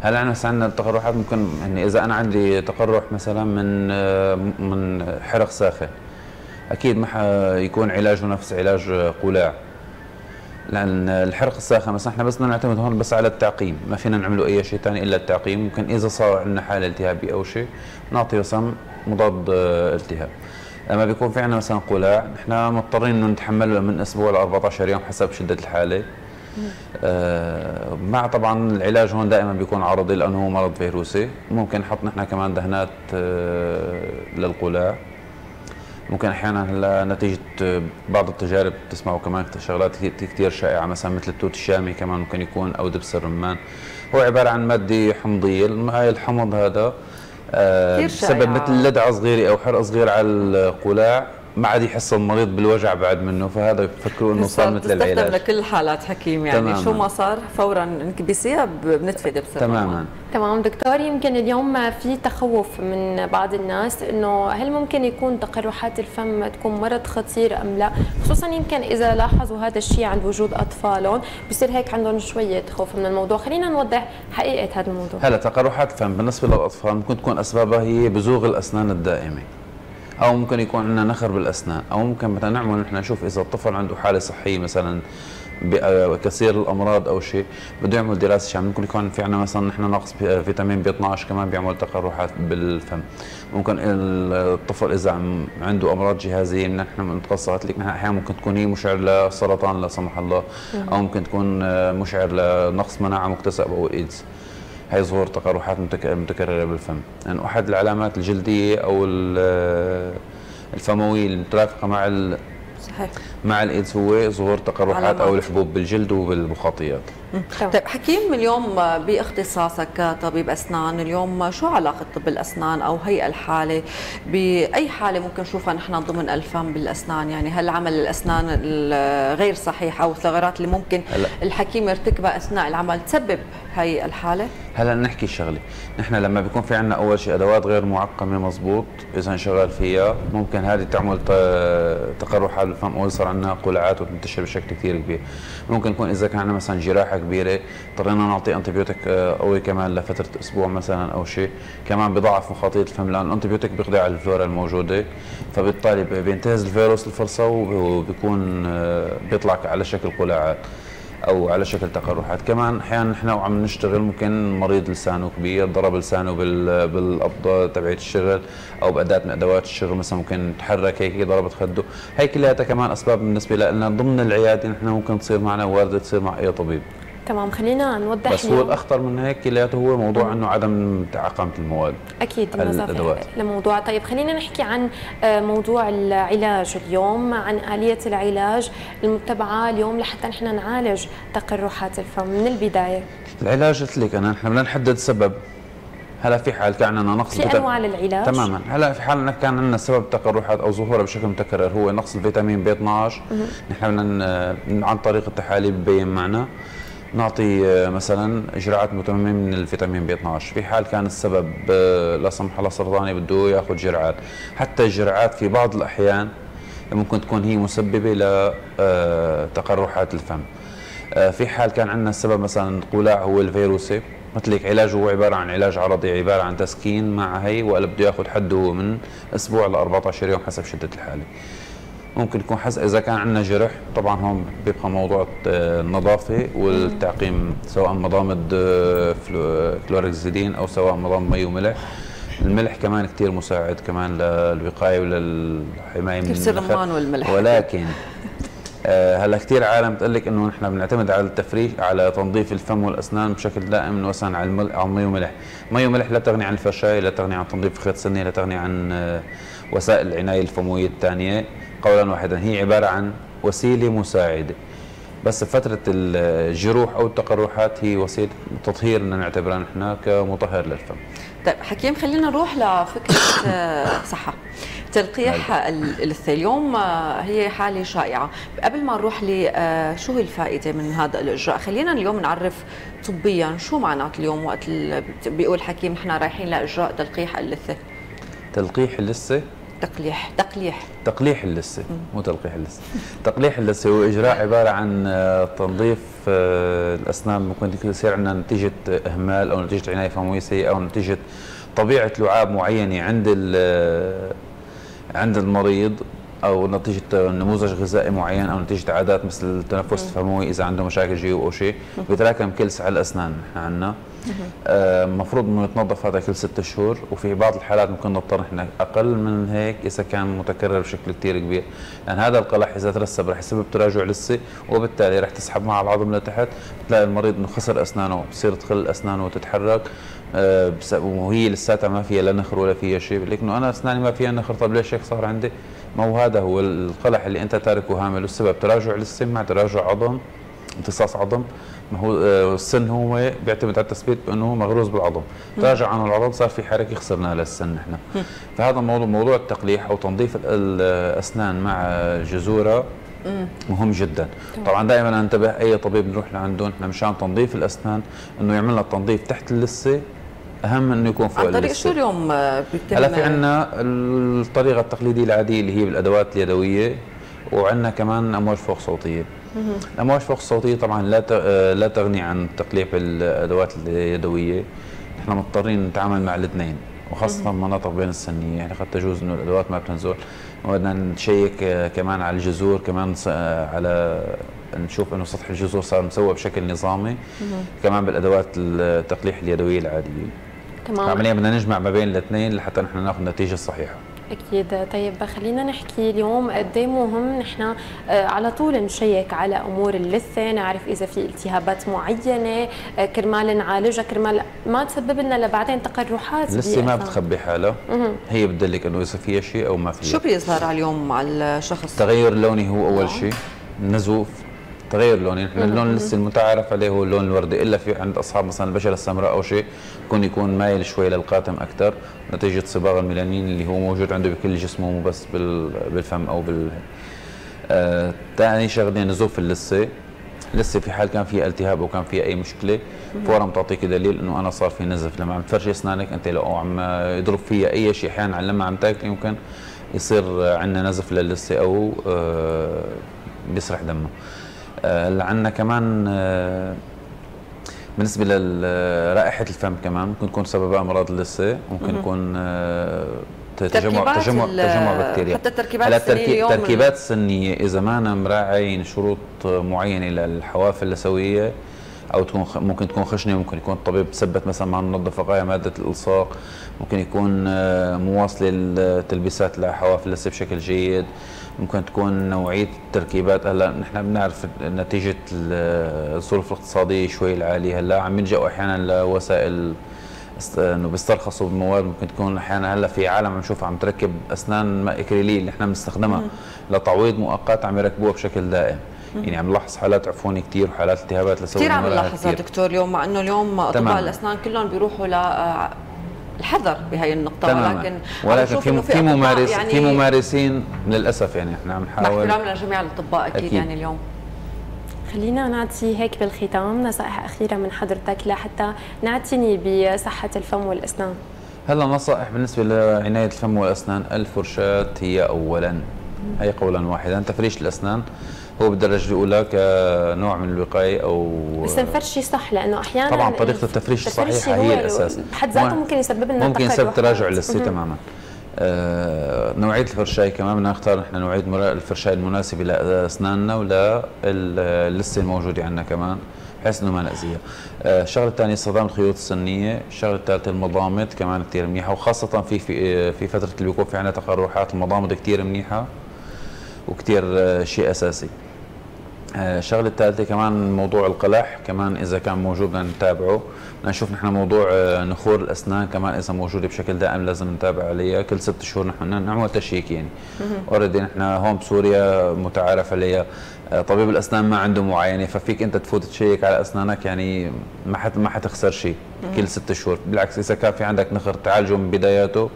هلا نحن عندنا التقرحات ممكن يعني إذا أنا عندي تقرح مثلاً من حرق ساخن أكيد ما حيكون علاجه نفس علاج قلاع، لأن الحرق الساخن بس نحن بس بدنا نعتمد هون بس على التعقيم، ما فينا نعمله أي شيء ثاني إلا التعقيم. ممكن إذا صار عندنا حالة التهابية أو شيء نعطيه سم مضاد التهاب. لما بيكون في عندنا مثلا قلاع نحن مضطرين انه نتحمله من اسبوع ل 14 يوم حسب شده الحاله. مع طبعا العلاج هون دائما بيكون عرضي لانه هو مرض فيروسي. ممكن نحط نحن كمان دهانات للقلاع. ممكن احيانا هلا نتيجه بعض التجارب بتسمعوا كمان شغلات كثير شائعه مثلا مثل التوت الشامي كمان ممكن يكون، او دبس الرمان. هو عباره عن ماده حمضيه، هاي الحمض هذا بسبب مثل لدعه صغيره او حرق صغير على القلاع ما عاد يحس المريض بالوجع بعد منه، فهذا بفكروا انه صار مثل العلاج. بتستخدم لكل الحالات حكيم يعني تماماً. شو ما صار فورا انكبسيه بنتفي دبسه تماما. تمام دكتور، يمكن اليوم في تخوف من بعض الناس انه هل ممكن يكون تقرحات الفم تكون مرض خطير ام لا، خصوصا يمكن اذا لاحظوا هذا الشيء عند وجود اطفالهم بصير هيك عندهم شويه خوف من الموضوع. خلينا نوضح حقيقه هذا الموضوع. هلا تقرحات الفم بالنسبه للاطفال ممكن تكون اسبابها هي بزوغ الاسنان الدائمه، او ممكن يكون عندنا نخر بالاسنان، او ممكن مثلا نعمل نحن نشوف اذا الطفل عنده حاله صحيه مثلا كثير الامراض او شيء، بده يعمل دراسه شامله. ممكن يكون في عندنا مثلا نحن نقص فيتامين B12 كمان بيعمل تقرحات بالفم. ممكن الطفل اذا عنده امراض جهازيه نحن بنتقصى، لك نحن احيانا ممكن تكون هي مشعر لسرطان لا سمح الله، او ممكن تكون مشعر لنقص مناعه مكتسب او ايدز. هي ظهور تقرحات متكرره بالفم، لأن يعني احد العلامات الجلديه او الفمويه المترافقه مع صحيح مع الايدز هو ظهور تقرحات او الحبوب بالجلد وبالمخاطيات. طيب حكيم، اليوم باختصاصك كطبيب اسنان، اليوم شو علاقه طب الاسنان او هي الحاله باي حاله ممكن نشوفها نحن ضمن الفم بالاسنان؟ يعني هل عمل الاسنان الغير صحيح او الثغرات اللي ممكن الحكيم يرتكبها اثناء العمل تسبب هي الحاله؟ هلا نحكي شغله، نحن لما بيكون في عندنا اول شيء ادوات غير معقمه مضبوط اذا انشغل فيها ممكن هذه تعمل تقرحات بالفم او يصير عندنا قلعات وتنتشر بشكل كثير كبير. ممكن يكون اذا كان عندنا مثلا جراحه كبيره اضطرينا نعطي انتيبيوتيك قوي كمان لفتره اسبوع مثلا او شيء، كمان بضعف مخاطيه الفم لان الانتيبيوتيك بيقضي على الفلورا الموجوده، فبالتالي بينتهز الفيروس الفرصه وبيكون بيطلع على شكل قلعات او على شكل تقرحات. كمان احيانا نحن وعم نشتغل ممكن مريض لسانه كبير ضرب لسانه بالقبضه تبعت الشغل او باداه من ادوات الشغل مثلا ممكن تحرك هيك ضربت خده، هي كلها كمان اسباب بالنسبه لنا ضمن العياده نحن ممكن تصير معنا وارده تصير مع اي طبيب. تمام، خلينا نوضح بس هو الاخطر من هيك كلياته هو موضوع انه عدم تعاقمه المواد اكيد الادوات لموضوع. طيب خلينا نحكي عن موضوع العلاج اليوم، عن آلية العلاج المتبعه اليوم لحتى نحن نعالج تقرحات الفم من البدايه. العلاج قلت لك انا نحن بدنا نحدد السبب. هلا في حال كان عندنا نقص في انواع العلاج تماما، هلا في حال كان عندنا سبب تقرحات او ظهوره بشكل متكرر هو نقص الفيتامين B12، نحن بدنا عن طريق التحاليل ببين معنا نعطي مثلا اجراءات متممه من الفيتامين B12. في حال كان السبب لا سمح الله سرطاني بده ياخذ جرعات، حتى الجرعات في بعض الاحيان ممكن تكون هي مسببه لتقرحات الفم. في حال كان عندنا السبب مثلا قلاع هو الفيروسي قلت لك علاجه هو عباره عن علاج عرضي، عباره عن تسكين مع هي وقال بده ياخذ حده من اسبوع ل 14 يوم حسب شده الحاله. ممكن يكون حسب اذا كان عندنا جرح طبعا هون بيبقى موضوع النظافه والتعقيم سواء مضامد كلوركسيدين او سواء مضام مي وملح. الملح كمان كثير مساعد كمان للوقايه وللحمايه من الرمان والملح، ولكن هلا كثير عالم بتقول لك انه نحن بنعتمد على التفريش على تنظيف الفم والاسنان بشكل دائم مثلا على مي وملح. مي وملح لا تغني عن الفرشايه، لا تغني عن تنظيف خيط سني، لا تغني عن وسائل العنايه الفمويه الثانيه. قولا واحدا هي عباره عن وسيله مساعده، بس فتره الجروح او التقرحات هي وسيله تطهير بدنا نعتبرها نحن كمطهر للفم. طيب حكيم، خلينا نروح لفكره صحه تلقيح الثدي. اليوم هي حاله شائعه، قبل ما نروح لشو هي الفائده من هذا الاجراء خلينا اليوم نعرف طبيا شو معناته اليوم وقت بيقول حكيم نحن رايحين لاجراء تلقيح اللثه. تلقيح اللثه تقليح اللثه، مو تلقيح اللثه. تقليح اللثه هو اجراء عباره عن تنظيف الاسنان ممكن يصير عندنا نتيجه اهمال او نتيجه عنايه فمويه سيئه او نتيجه طبيعه لعاب معينه عند المريض او نتيجه نموذج غذائي معين او نتيجه عادات مثل التنفس الفموي اذا عنده مشاكل جيوب او شيء بيتراكم كلس على الاسنان. نحن عندنا المفروض انه يتنظف هذا كل 6 شهور، وفي بعض الحالات ممكن نضطر نحن اقل من هيك اذا كان متكرر بشكل كثير كبير، لان هذا القلح اذا ترسب رح يسبب تراجع للثدي وبالتالي رح تسحب معه العظم لتحت، بتلاقي المريض انه خسر اسنانه، بصير تخل اسنانه وتتحرك وهي لساتها ما فيها لا نخر ولا فيها شيء، بقول لك انه انا اسناني ما فيها نخر، طب ليش هيك صار عندي؟ ما هو هذا هو القلح اللي انت تاركه هامل، والسبب تراجع للثدي مع تراجع عظم امتصاص عظم. ما هو السن هو بيعتمد على التثبيت بانه مغروز بالعظم، تراجع عن العظم صار في حركه خسرناها للسن نحن. فهذا موضوع التقليح او تنظيف الاسنان مع جذورها مهم جدا. طبعا دائما انتبه اي طبيب نروح لعنده نحن مشان تنظيف الاسنان انه يعمل لنا التنظيف تحت اللثه اهم من انه يكون فوق اللثه. عن طريق شو اليوم بيتم؟ هلا في عندنا الطريقه التقليديه العاديه اللي هي بالادوات اليدويه، وعندنا كمان امواج فوق صوتيه. الامواج فوق الصوتيه طبعا لا تغني عن التقليح بالادوات اليدويه، نحن مضطرين نتعامل مع الاثنين، وخاصة مناطق بين السنية، يعني قد تجوز انه الادوات ما بتنزل، وبدنا نشيك كمان على الجذور، كمان على نشوف انه سطح الجذور صار مسوى بشكل نظامي، كمان بالادوات التقليح اليدوية العادية. تمام، عمليا بدنا نجمع ما بين الاثنين لحتى نحن ناخذ النتيجة الصحيحة. أكيد. طيب خلينا نحكي اليوم قد ايه مهم نحن على طول نشيك على أمور اللثة، نعرف إذا في التهابات معينة كرمال نعالجها، كرمال ما تسبب لنا لبعدين تقرحات. اللثة ما بتخبي حالها، هي بتدلك إنه إذا فيها شيء أو ما فيها. شو بيظهر على اليوم على الشخص؟ تغير لوني هو أول شيء، نزوف، تغير لوني، نحن اللون اللثة المتعارف عليه هو اللون الوردي، إلا في عند أصحاب مثلا البشرة السمراء أو شيء يكون مايل شوي للقاتم أكثر، نتيجة صباغ الميلانين اللي هو موجود عنده بكل جسمه مو بس بالفم او بال ثاني شغله نزوف اللثه. اللثه في حال كان فيها التهاب او كان فيها اي مشكله فورا بتعطيك دليل انه انا صار في نزف. لما عم تفرشي اسنانك انت لو عم يضرب فيها اي شيء، احيانا لما عم تاكلي ممكن يصير عندنا نزف للثه او بيسرح دمه. عندنا كمان بالنسبة لرائحة الفم كمان ممكن تكون سببها أمراض اللثة، ممكن يكون تجمع بكتيريا. حتى التركيبات السنية إذا ما مراعين شروط معينة للحوافل اللثوية، أو تكون ممكن تكون خشنة، ممكن يكون الطبيب ثبت مثلا ما منظف قاية مادة الإلصاق، ممكن يكون مواصلة التلبيسات لحوافل اللثة بشكل جيد، ممكن تكون نوعية التركيبات. هلا نحن بنعرف نتيجة الظروف الاقتصادية شوي العالية، هلا عم يلجأوا أحيانا لوسائل انه بيسترخصوا بمواد، ممكن تكون احيانا هلا في عالم عم نشوفها عم تركب اسنان ماء اكريليل اللي احنا بنستخدمها لتعويض مؤقت عم يركبوها بشكل دائم. يعني عم نلاحظ حالات عفوني كثير وحالات التهابات لثوية كثير عم نلاحظها دكتور اليوم، مع انه اليوم اطباء الاسنان كلهم بيروحوا الحذر بهي النقطة. تمام. ولكن في ممارسين للأسف، يعني احنا عم نحاول. مع احترامنا لجميع الأطباء أكيد يعني اليوم. خلينا نعطي هيك بالختام نصائح أخيرة من حضرتك لحتى نعتني بصحة الفم والأسنان. هلا نصائح بالنسبة لعناية الفم والأسنان، الفرشات هي أولاً، هي قولاً واحداً. تفريش الأسنان هو بالدرجة الأولى كنوع من الوقاية، أو بس نفرشي صح، لأنه أحيانا طبعا طريقة التفريش الصحيحة هي الأساس، بحد ذاته ممكن يسبب لنا ممكن يسبب تراجع اللثة تماما. نوعية الفرشاة كمان بدنا نختار نحن نوعية الفرشاة المناسبة لأسناننا ولا اللثة الموجودة عندنا كمان، بحيث انه ما نأذيها. الشغله الثانيه استخدام الخيوط السنيه، الشغله الثالثه المضامط كمان كثير منيحة، وخاصة في فترة الوقوف في عندنا تقرحات، المضامط كثير منيحة وكثير شيء أساسي. الشغله الثالثه كمان موضوع القلح، كمان اذا كان موجود بدنا نتابعه، بدنا نشوف نحن موضوع نخور الاسنان كمان اذا موجوده بشكل دائم لازم نتابع عليها، كل 6 شهور نحن نعمل تشيك. يعني اوريدي نحن هون بسوريا متعارف عليها، طبيب الاسنان ما عنده معاينه، ففيك انت تفوت تشيك على اسنانك، يعني ما حتخسر شيء كل 6 شهور، بالعكس اذا كان في عندك نخر تعالجه من بداياته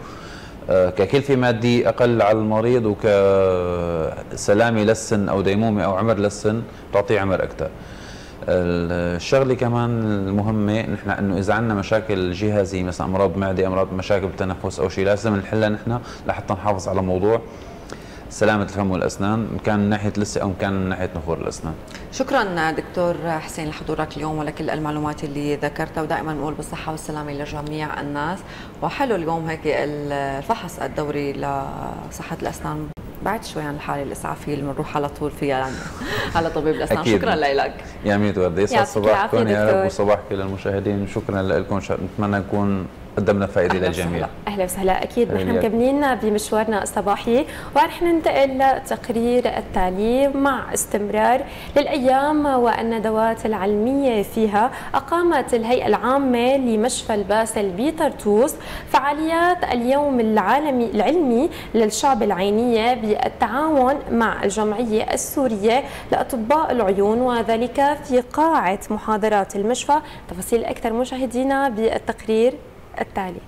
ككلفة مادية أقل على المريض، وكسلامة للسن أو ديمومة أو عمر للسن تعطيه عمر أكثر. الشغلة كمان المهمة نحن إنه إذا عندنا مشاكل جهازية مثلا أمراض معدة، أمراض مشاكل بالتنفس أو شيء، لازم نحلها نحن لحتى نحافظ على موضوع سلامة الفم والأسنان، كان من ناحية اللثة أو كان من ناحية نخور الأسنان. شكرا دكتور حسين لحضورك اليوم ولكل المعلومات اللي ذكرتها، ودائما نقول بالصحة والسلامة لجميع الناس. وحلو اليوم هيك الفحص الدوري لصحة الأسنان، بعد شوي عن الحالة الإسعافية اللي بنروح على طول فيها يعني على طبيب الأسنان. أكيد. شكرا لك يا ميت وردي، يسعد صباحكم يا رب وصباح كل المشاهدين، شكرا لكم، نتمنى نكون قدمنا فائدة للجميع. أهلا وسهلا. أكيد نحن مكملين بمشوارنا الصباحي، ورح ننتقل لتقرير التعليم مع استمرار للأيام والندوات العلمية. فيها أقامت الهيئة العامة لمشفى الباسل بطرطوس فعاليات اليوم العلمي للشعب العينية بالتعاون مع الجمعية السورية لأطباء العيون، وذلك في قاعة محاضرات المشفى. تفاصيل أكثر مشاهدينا بالتقرير التالي.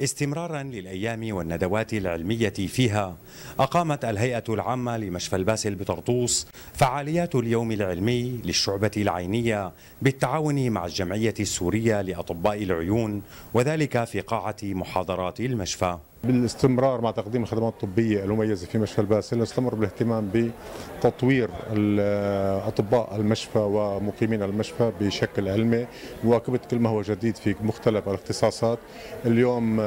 استمرارا للأيام والندوات العلمية فيها أقامت الهيئة العامة لمشفى الباسل بطرطوس فعاليات اليوم العلمي للشعبة العينية بالتعاون مع الجمعية السورية لأطباء العيون، وذلك في قاعة محاضرات المشفى. بالاستمرار مع تقديم الخدمات الطبية المميزة في مشفى الباسل، نستمر بالاهتمام بتطوير أطباء المشفى ومقيمين المشفى بشكل علمي، مواكبة كل ما هو جديد في مختلف الاختصاصات. اليوم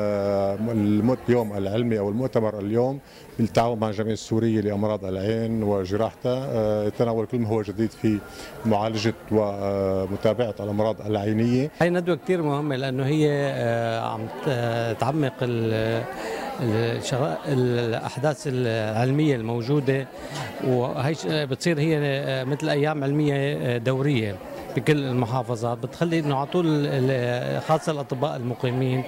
العلمي أو المؤتمر اليوم بالتعاون مع الجمعية السورية لأمراض العين وجراحتها يتناول كل ما هو جديد في معالجة ومتابعة الأمراض العينية. هي ندوة كثير مهمة لأنه هي عم تعمق الأحداث العلمية الموجودة، وهي بتصير هي مثل أيام علمية دورية بكل المحافظات، بتخلي إنه على طول خاصة الأطباء المقيمين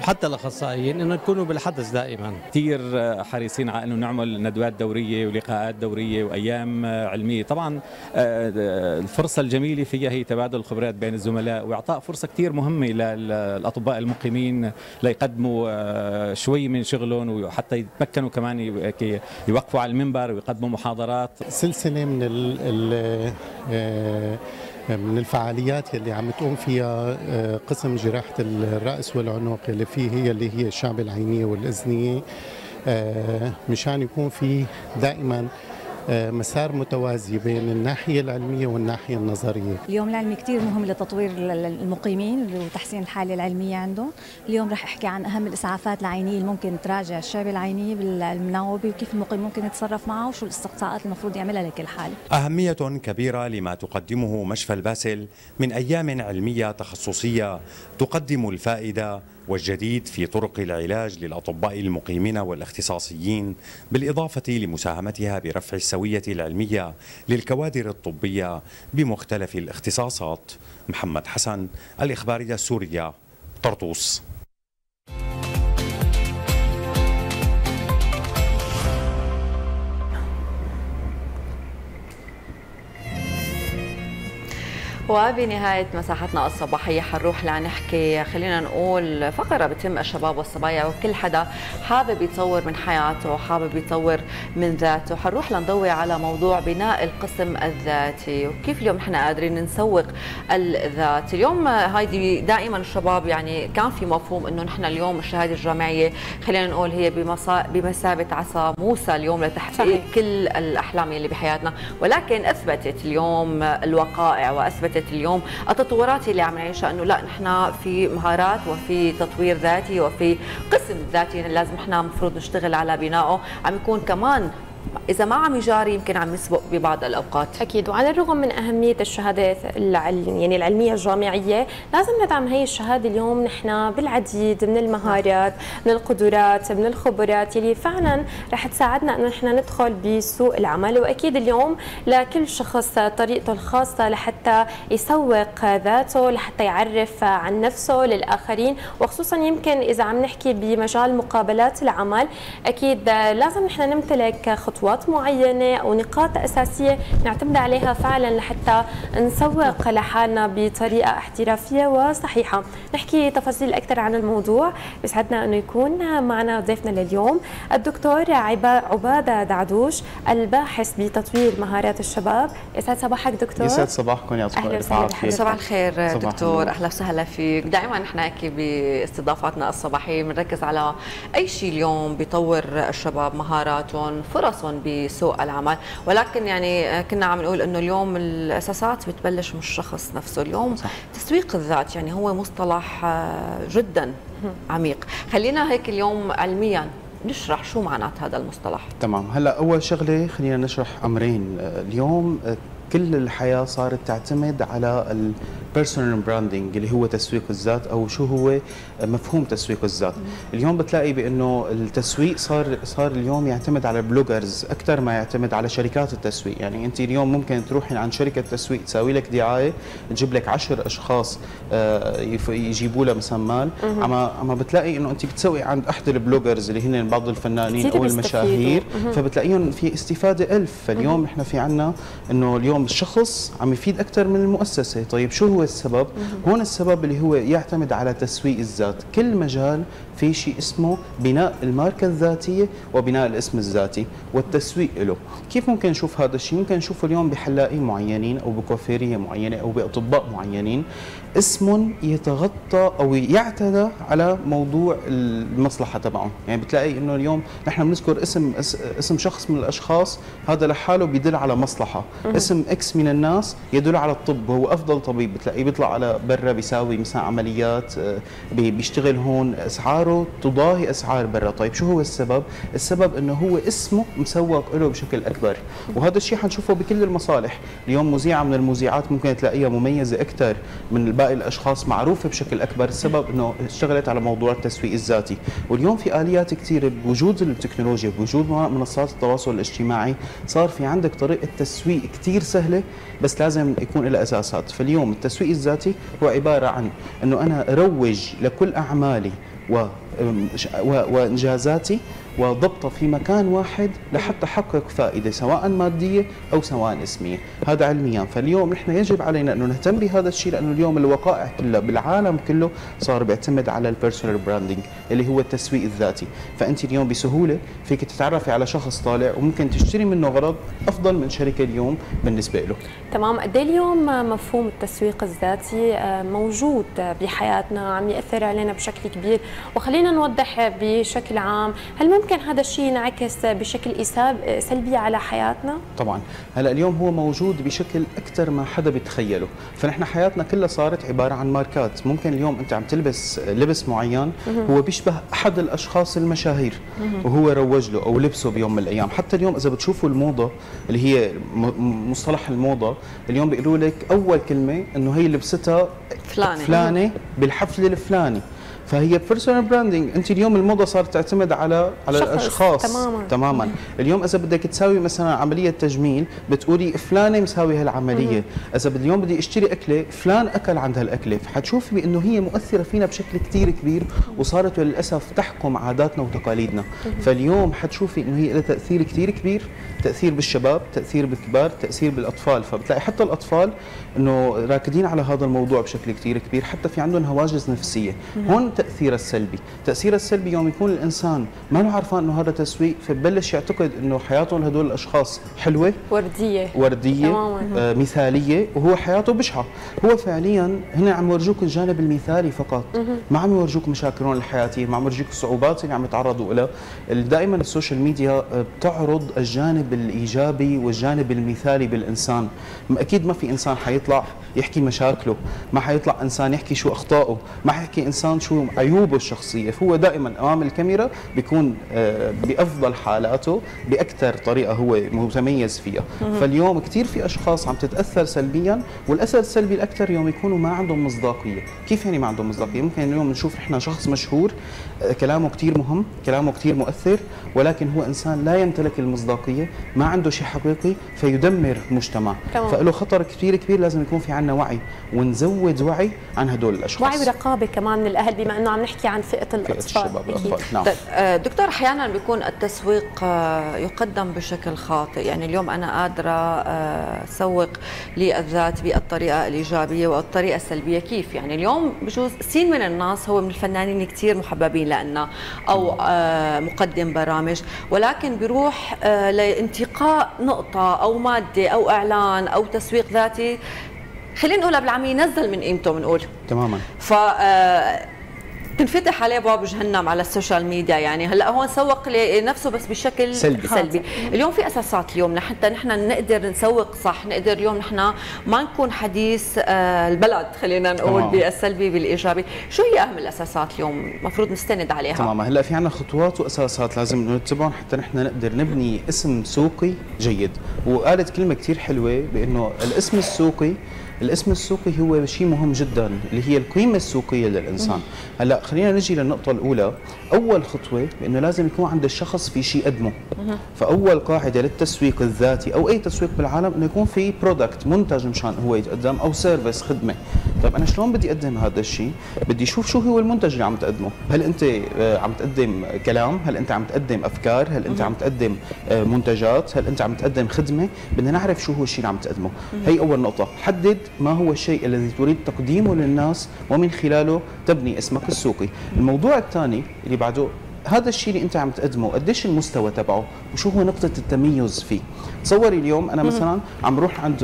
وحتى الاخصائيين انه يكونوا بالحدث دائما. كثير حريصين على انه نعمل ندوات دوريه ولقاءات دوريه وايام علميه، طبعا الفرصه الجميله فيها هي تبادل الخبرات بين الزملاء واعطاء فرصه كثير مهمه للاطباء المقيمين ليقدموا شوي من شغلهم وحتى يتمكنوا كمان يوقفوا على المنبر ويقدموا محاضرات. سلسله من الفعاليات اللي عم تقوم فيها قسم جراحة الرأس والعنق اللي هي الشعب العينية والأذنية، مشان يكون في دائما مسار متوازي بين الناحية العلمية والناحية النظرية. اليوم العلمي كتير مهم لتطوير المقيمين وتحسين الحالة العلمية عندهم. اليوم رح أحكي عن أهم الإسعافات العينية اللي ممكن تراجع الشعب العيني بالمناوبة وكيف المقيم ممكن يتصرف معه وشو الاستقصاءات المفروض يعملها لكل حالة. أهمية كبيرة لما تقدمه مشفى الباسل من أيام علمية تخصصية تقدم الفائدة والجديد في طرق العلاج للأطباء المقيمين والاختصاصيين، بالإضافة لمساهمتها برفع السوية العلمية للكوادر الطبية بمختلف الاختصاصات. محمد حسن، الإخبارية السورية، طرطوس. وبنهاية مساحتنا الصباحية حنروح لنحكي، خلينا نقول، فقرة بتهم الشباب والصبايا وكل حدا حابب يطور من حياته وحابب يطور من ذاته. حنروح لنضوي على موضوع بناء القسم الذاتي وكيف اليوم نحن قادرين نسوق الذات. اليوم هيدي دائما الشباب، يعني كان في مفهوم انه نحن اليوم الشهادة الجامعية خلينا نقول هي بمثابة عصا موسى اليوم لتحقيق كل الأحلام اللي بحياتنا، ولكن أثبتت اليوم الوقائع وأثبتت اليوم التطورات اللي عم نعيشها انه لا، نحن في مهارات وفي تطوير ذاتي وفي قسم ذاتي لازم نحن مفروض نشتغل على بنائه، عم يكون كمان إذا ما عم يجاري يمكن عم يسبق ببعض الأوقات. أكيد، وعلى الرغم من أهمية الشهادات يعني العلمية الجامعية، لازم ندعم هي الشهادة اليوم نحن بالعديد من المهارات، من القدرات، من الخبرات اللي فعلا رح تساعدنا إنه نحن ندخل بسوق العمل. وأكيد اليوم لكل شخص طريقته الخاصة لحتى يسوق ذاته، لحتى يعرف عن نفسه للآخرين، وخصوصا يمكن إذا عم نحكي بمجال مقابلات العمل، أكيد لازم نحن نمتلك خطوات معينة أو نقاط أساسية نعتمد عليها فعلا لحتى نسوق لحالنا بطريقة احترافية وصحيحة. نحكي تفاصيل أكثر عن الموضوع، بسعدنا أنه يكون معنا ضيفنا لليوم الدكتور عبادة دعدوش، الباحث بتطوير مهارات الشباب. يسعد صباحك دكتور. يسعد صباحكم يا أصدقائي. صباح الخير دكتور، أهلا وسهلا فيك. دائما نحن هيك باستضافاتنا الصباحية بنركز على أي شيء اليوم بيطور الشباب مهاراتهم، فرص بسوق العمل، ولكن يعني كنا عم نقول انه اليوم الاساسات بتبلش من الشخص نفسه. اليوم صح. تسويق الذات يعني هو مصطلح جدا عميق، خلينا هيك اليوم علميا نشرح شو معنات هذا المصطلح. تمام، هلا اول شغله خلينا نشرح امرين. اليوم كل الحياه صارت تعتمد على البيرسونال براندنج اللي هو تسويق الذات، او شو هو مفهوم تسويق الذات. اليوم بتلاقي بانه التسويق صار اليوم يعتمد على بلوجرز اكثر ما يعتمد على شركات التسويق. يعني انت اليوم ممكن تروحي عند شركه تسويق تساوي لك دعايه تجيب لك 10 اشخاص يجيبوا لها مسمال، اما بتلاقي انه انت بتسوقي عند احد البلوجرز اللي هن بعض الفنانين او المشاهير، فبتلاقيهم في استفاده 1000. فاليوم نحن في عندنا انه اليوم الشخص عم يفيد اكثر من المؤسسه. طيب شو هو السبب؟ هون السبب اللي هو يعتمد على تسويق الذات. كل مجال في شيء اسمه بناء الماركة الذاتية وبناء الاسم الذاتي والتسويق له. كيف ممكن نشوف هذا الشيء؟ ممكن نشوفه اليوم بحلاقين معينين او بكوافيرية معينة او باطباء معينين. اسم يتغطى او يعتدى على موضوع المصلحه تبعه، يعني بتلاقي انه اليوم نحن بنذكر اسم شخص من الاشخاص، هذا لحاله بيدل على مصلحه، اسم اكس من الناس يدل على الطب، هو افضل طبيب، بتلاقيه بيطلع على برا بيساوي مثلا عمليات، بيشتغل هون، اسعاره تضاهي اسعار برا، طيب شو هو السبب؟ السبب انه هو اسمه مسوق له بشكل اكبر، وهذا الشيء حنشوفه بكل المصالح، اليوم مذيعه من المذيعات ممكن تلاقيها مميزه اكثر من باقي الاشخاص، معروفه بشكل اكبر، السبب انه اشتغلت على موضوع التسويق الذاتي، واليوم في اليات كثيره بوجود التكنولوجيا، بوجود منصات التواصل الاجتماعي، صار في عندك طريقه تسويق كثير سهله، بس لازم يكون لها اساسات، فاليوم التسويق الذاتي هو عباره عن انه انا اروج لكل اعمالي وانجازاتي وضبطها في مكان واحد لحتى احقق فائده سواء ماديه او سواء اسميه، هذا علميا، فاليوم نحن يجب علينا انه نهتم بهذا الشيء، لانه اليوم الوقائع كلها بالعالم كله صار بيعتمد على البيرسونال براندنج اللي هو التسويق الذاتي، فانت اليوم بسهوله فيك تتعرفي على شخص طالع وممكن تشتري منه غرض افضل من شركه اليوم بالنسبه له. تمام، قد ايه اليوم مفهوم التسويق الذاتي موجود بحياتنا، عم ياثر علينا بشكل كبير، وخلينا نوضح بشكل عام، هل ممكن هذا الشيء ينعكس بشكل سلبي على حياتنا؟ طبعا، هلا اليوم هو موجود بشكل اكثر ما حدا بيتخيله، فنحن حياتنا كلها صارت عباره عن ماركات، ممكن اليوم انت عم تلبس لبس معين هو بيشبه احد الاشخاص المشاهير وهو روج له او لبسه بيوم من الايام، حتى اليوم اذا بتشوفوا الموضه اللي هي مصطلح الموضه، اليوم بيقولوا لك اول كلمه انه هي لبستها فلانه بالحفله الفلاني، فهي بيرسونال براندنج، انت اليوم الموضه صارت تعتمد على الاشخاص تماما. اليوم اذا بدك تساوي مثلا عمليه تجميل بتقولي فلانه مساوي هالعمليه، اذا اليوم بدي اشتري اكله فلان اكل عند هالاكله، فحتشوفي بانه هي مؤثره فينا بشكل كثير كبير، وصارت للاسف تحكم عاداتنا وتقاليدنا، فاليوم حتشوفي انه هي لها تاثير كثير كبير، تاثير بالشباب، تاثير بالكبار، تاثير بالاطفال، فبتلاقي حتى الاطفال انه راكدين على هذا الموضوع بشكل كثير كبير، حتى في عندهم هواجس نفسيه. هون تأثير السلبي يوم يكون الإنسان ما له عرفان إنه هذا تسويق، فبلش يعتقد إنه حياتهم هدول الأشخاص حلوة وردية مثالية، وهو حياته بشعة، هو فعليا هنا عم يورجوك الجانب المثالي فقط، ما عم يورجوك مشاكلهم الحياتية، ما عم يورجوك الصعوبات اللي عم يتعرضوا لها. دائما السوشيال ميديا بتعرض الجانب الإيجابي والجانب المثالي بالإنسان، أكيد ما في إنسان حيطلع يحكي مشاكله، ما حيطلع إنسان يحكي شو أخطائه، ما حيحكي إنسان شو عيوبه الشخصية، فهو دائما أمام الكاميرا بيكون بأفضل حالاته بأكثر طريقة هو متميز فيها. فاليوم كثير في أشخاص عم تتأثر سلبيا، والأثر السلبي الأكثر يوم يكونوا ما عندهم مصداقية. كيف يعني ما عندهم مصداقية؟ ممكن اليوم نشوف إحنا شخص مشهور كلامه كثير مهم، كلامه كثير مؤثر، ولكن هو إنسان لا يمتلك المصداقية، ما عنده شيء حقيقي، فيدمر مجتمع، فله خطر كثير كبير. لازم يكون في عنا وعي، ونزود وعي عن هدول الأشخاص، وعي ورقابة كمان من الأهل، بما انه عم نحكي عن فئه الشباب. نعم. دكتور، احيانا بيكون التسويق يقدم بشكل خاطئ، يعني اليوم انا قادره اسوق للذات بالطريقه الايجابيه والطريقه السلبيه، كيف؟ يعني اليوم بجوز سين من الناس هو من الفنانين كثير محببين لنا او مقدم برامج، ولكن بيروح لانتقاء نقطه او ماده او اعلان او تسويق ذاتي، خلينا نقولها بالعاميه، ينزل من قيمته بنقول تماما، ف تنفتح عليه باب جهنم على السوشيال ميديا. يعني هلا هو سوق لنفسه بس بشكل سلبي. اليوم في اساسات اليوم لحتى نحن نقدر نسوق صح، نقدر اليوم نحن ما نكون حديث البلد، خلينا نقول بالسلبي بالايجابي، شو هي اهم الاساسات اليوم المفروض نستند عليها؟ تمام، هلا في عنا خطوات واساسات لازم نتبعهم حتى نحن نقدر نبني اسم سوقي جيد. وقالت كلمه كثير حلوه بانه الاسم السوقي هو شيء مهم جدا، اللي هي القيمه السوقيه للانسان. هلا خلينا نجي للنقطه الاولى. اول خطوه بانه لازم يكون عند الشخص في شيء يقدمه، فاول قاعده للتسويق الذاتي او اي تسويق بالعالم انه يكون في برودكت، منتج مشان هو يتقدم، او سيرفيس، خدمه. طيب انا شلون بدي اقدم هذا الشيء؟ بدي اشوف شو هو المنتج اللي عم تقدمه، هل انت عم تقدم كلام؟ هل انت عم تقدم افكار؟ هل انت عم تقدم منتجات؟ هل انت عم تقدم خدمه؟ بدنا نعرف شو هو الشيء اللي عم تقدمه. هي اول نقطه، حدد ما هو الشيء الذي تريد تقديمه للناس ومن خلاله تبني اسمك السوقي. الموضوع الثاني اللي بعده هذا الشيء اللي انت عم تقدمه قديش المستوى تبعه وشو هو نقطه التميز فيه. تصوري اليوم انا مثلا عم روح عند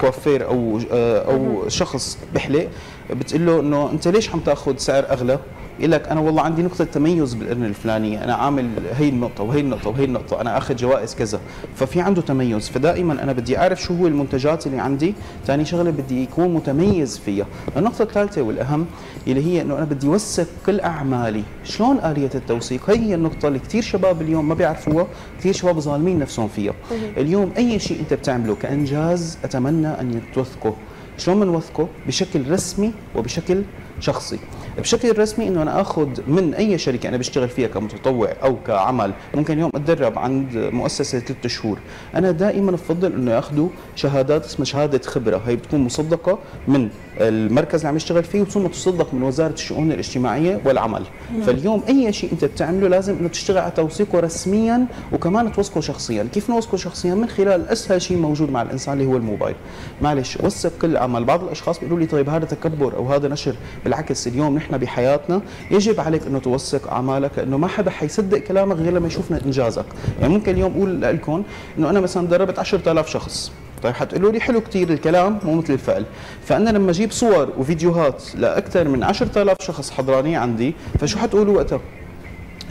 كوافير او شخص بحلق، بتقول له انه انت ليش عم تاخذ سعر اغلى؟ يقول لك انا والله عندي نقطه تميز بالقرن الفلاني، انا عامل هي النقطه وهي النقطه وهي النقطه، انا اخذ جوائز كذا، ففي عنده تميز. فدائما انا بدي اعرف شو هو المنتجات اللي عندي، ثاني شغله بدي يكون متميز فيها. النقطه الثالثه والاهم اللي هي انه انا بدي اوثق كل اعمالي. شلون آلية التوثيق؟ هي النقطه اللي كثير شباب اليوم ما بيعرفوها، كثير شباب ظالمين نفسهم فيها. اليوم اي شيء انت بتعمله كانجاز اتمنى ان توثقه. شلون بنوثقه؟ بشكل رسمي وبشكل شخصي. بشكل رسمي انه انا اخذ من اي شركه انا بشتغل فيها كمتطوع او كعمل، ممكن يوم اتدرب عند مؤسسه 3 شهور، انا دائما بفضل انه ياخذوا شهادات اسمها شهاده خبره، هي بتكون مصدقه من المركز اللي عم يشتغل فيه وثم تصدق من وزاره الشؤون الاجتماعيه والعمل. فاليوم اي شيء انت بتعمله لازم انه تشتغل على توثيقه رسميا وكمان توثقه شخصيا. كيف نوثقه شخصيا؟ من خلال اسهل شيء موجود مع الانسان اللي هو الموبايل. معلش وثق كل عمل. بعض الاشخاص بيقولوا لي طيب هذا تكبر او هذا نشر، بالعكس اليوم نحن بحياتنا يجب عليك انه توثق اعمالك، لانه ما حدا حيصدق كلامك غير لما يشوفنا انجازك. يعني ممكن اليوم اقول لكم انه انا مثلا دربت 10000 شخص، طيب حتقولوا لي حلو كثير الكلام مو مثل الفعل. فانا لما اجيب صور وفيديوهات لاكثر من 10000 شخص حضراني عندي، فشو حتقولوا وقتها؟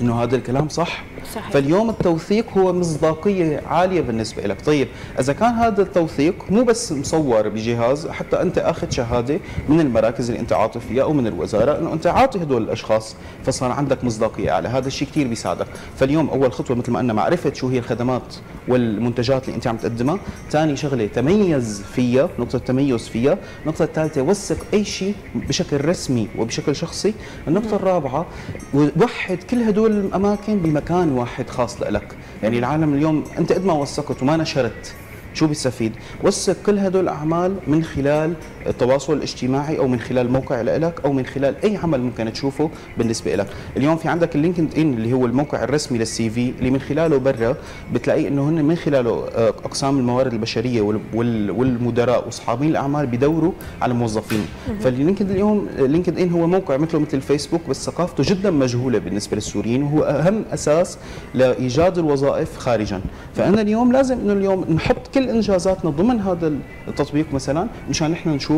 انه هذا الكلام صح؟ صحيح. فاليوم التوثيق هو مصداقيه عاليه بالنسبه لك. طيب اذا كان هذا التوثيق مو بس مصور بجهاز، حتى انت اخذ شهاده من المراكز اللي انت عاطي فيها او من الوزاره انه انت عاطي هدول الاشخاص، فصار عندك مصداقيه اعلى. هذا الشيء كثير بيساعدك. فاليوم اول خطوه مثل ما قلنا معرفه شو هي الخدمات والمنتجات اللي انت عم تقدمها، ثاني شغله تميز فيها، نقطه تميز فيها، النقطه الثالثه وثق اي شيء بشكل رسمي وبشكل شخصي، النقطه الرابعه وحد كل هدول الاماكن بمكان واحد خاص لك. يعني العالم اليوم انت قد ما وثقت وما نشرت شو بتستفيد؟ وثق كل هدول الاعمال من خلال التواصل الاجتماعي او من خلال موقع لك او من خلال اي عمل ممكن تشوفه بالنسبه لك. اليوم في عندك اللينكد ان اللي هو الموقع الرسمي للسي في، اللي من خلاله برا بتلاقي انه هن من خلاله اقسام الموارد البشريه والمدراء واصحابين الاعمال بيدوروا على موظفين. فاللينكد اليوم لينكد ان هو موقع مثل الفيسبوك، بس ثقافته جدا مجهوله بالنسبه للسوريين، وهو اهم اساس لايجاد الوظائف خارجا. فانا اليوم لازم انه اليوم نحط كل انجازاتنا ضمن هذا التطبيق مثلا، مشان نحن نشوف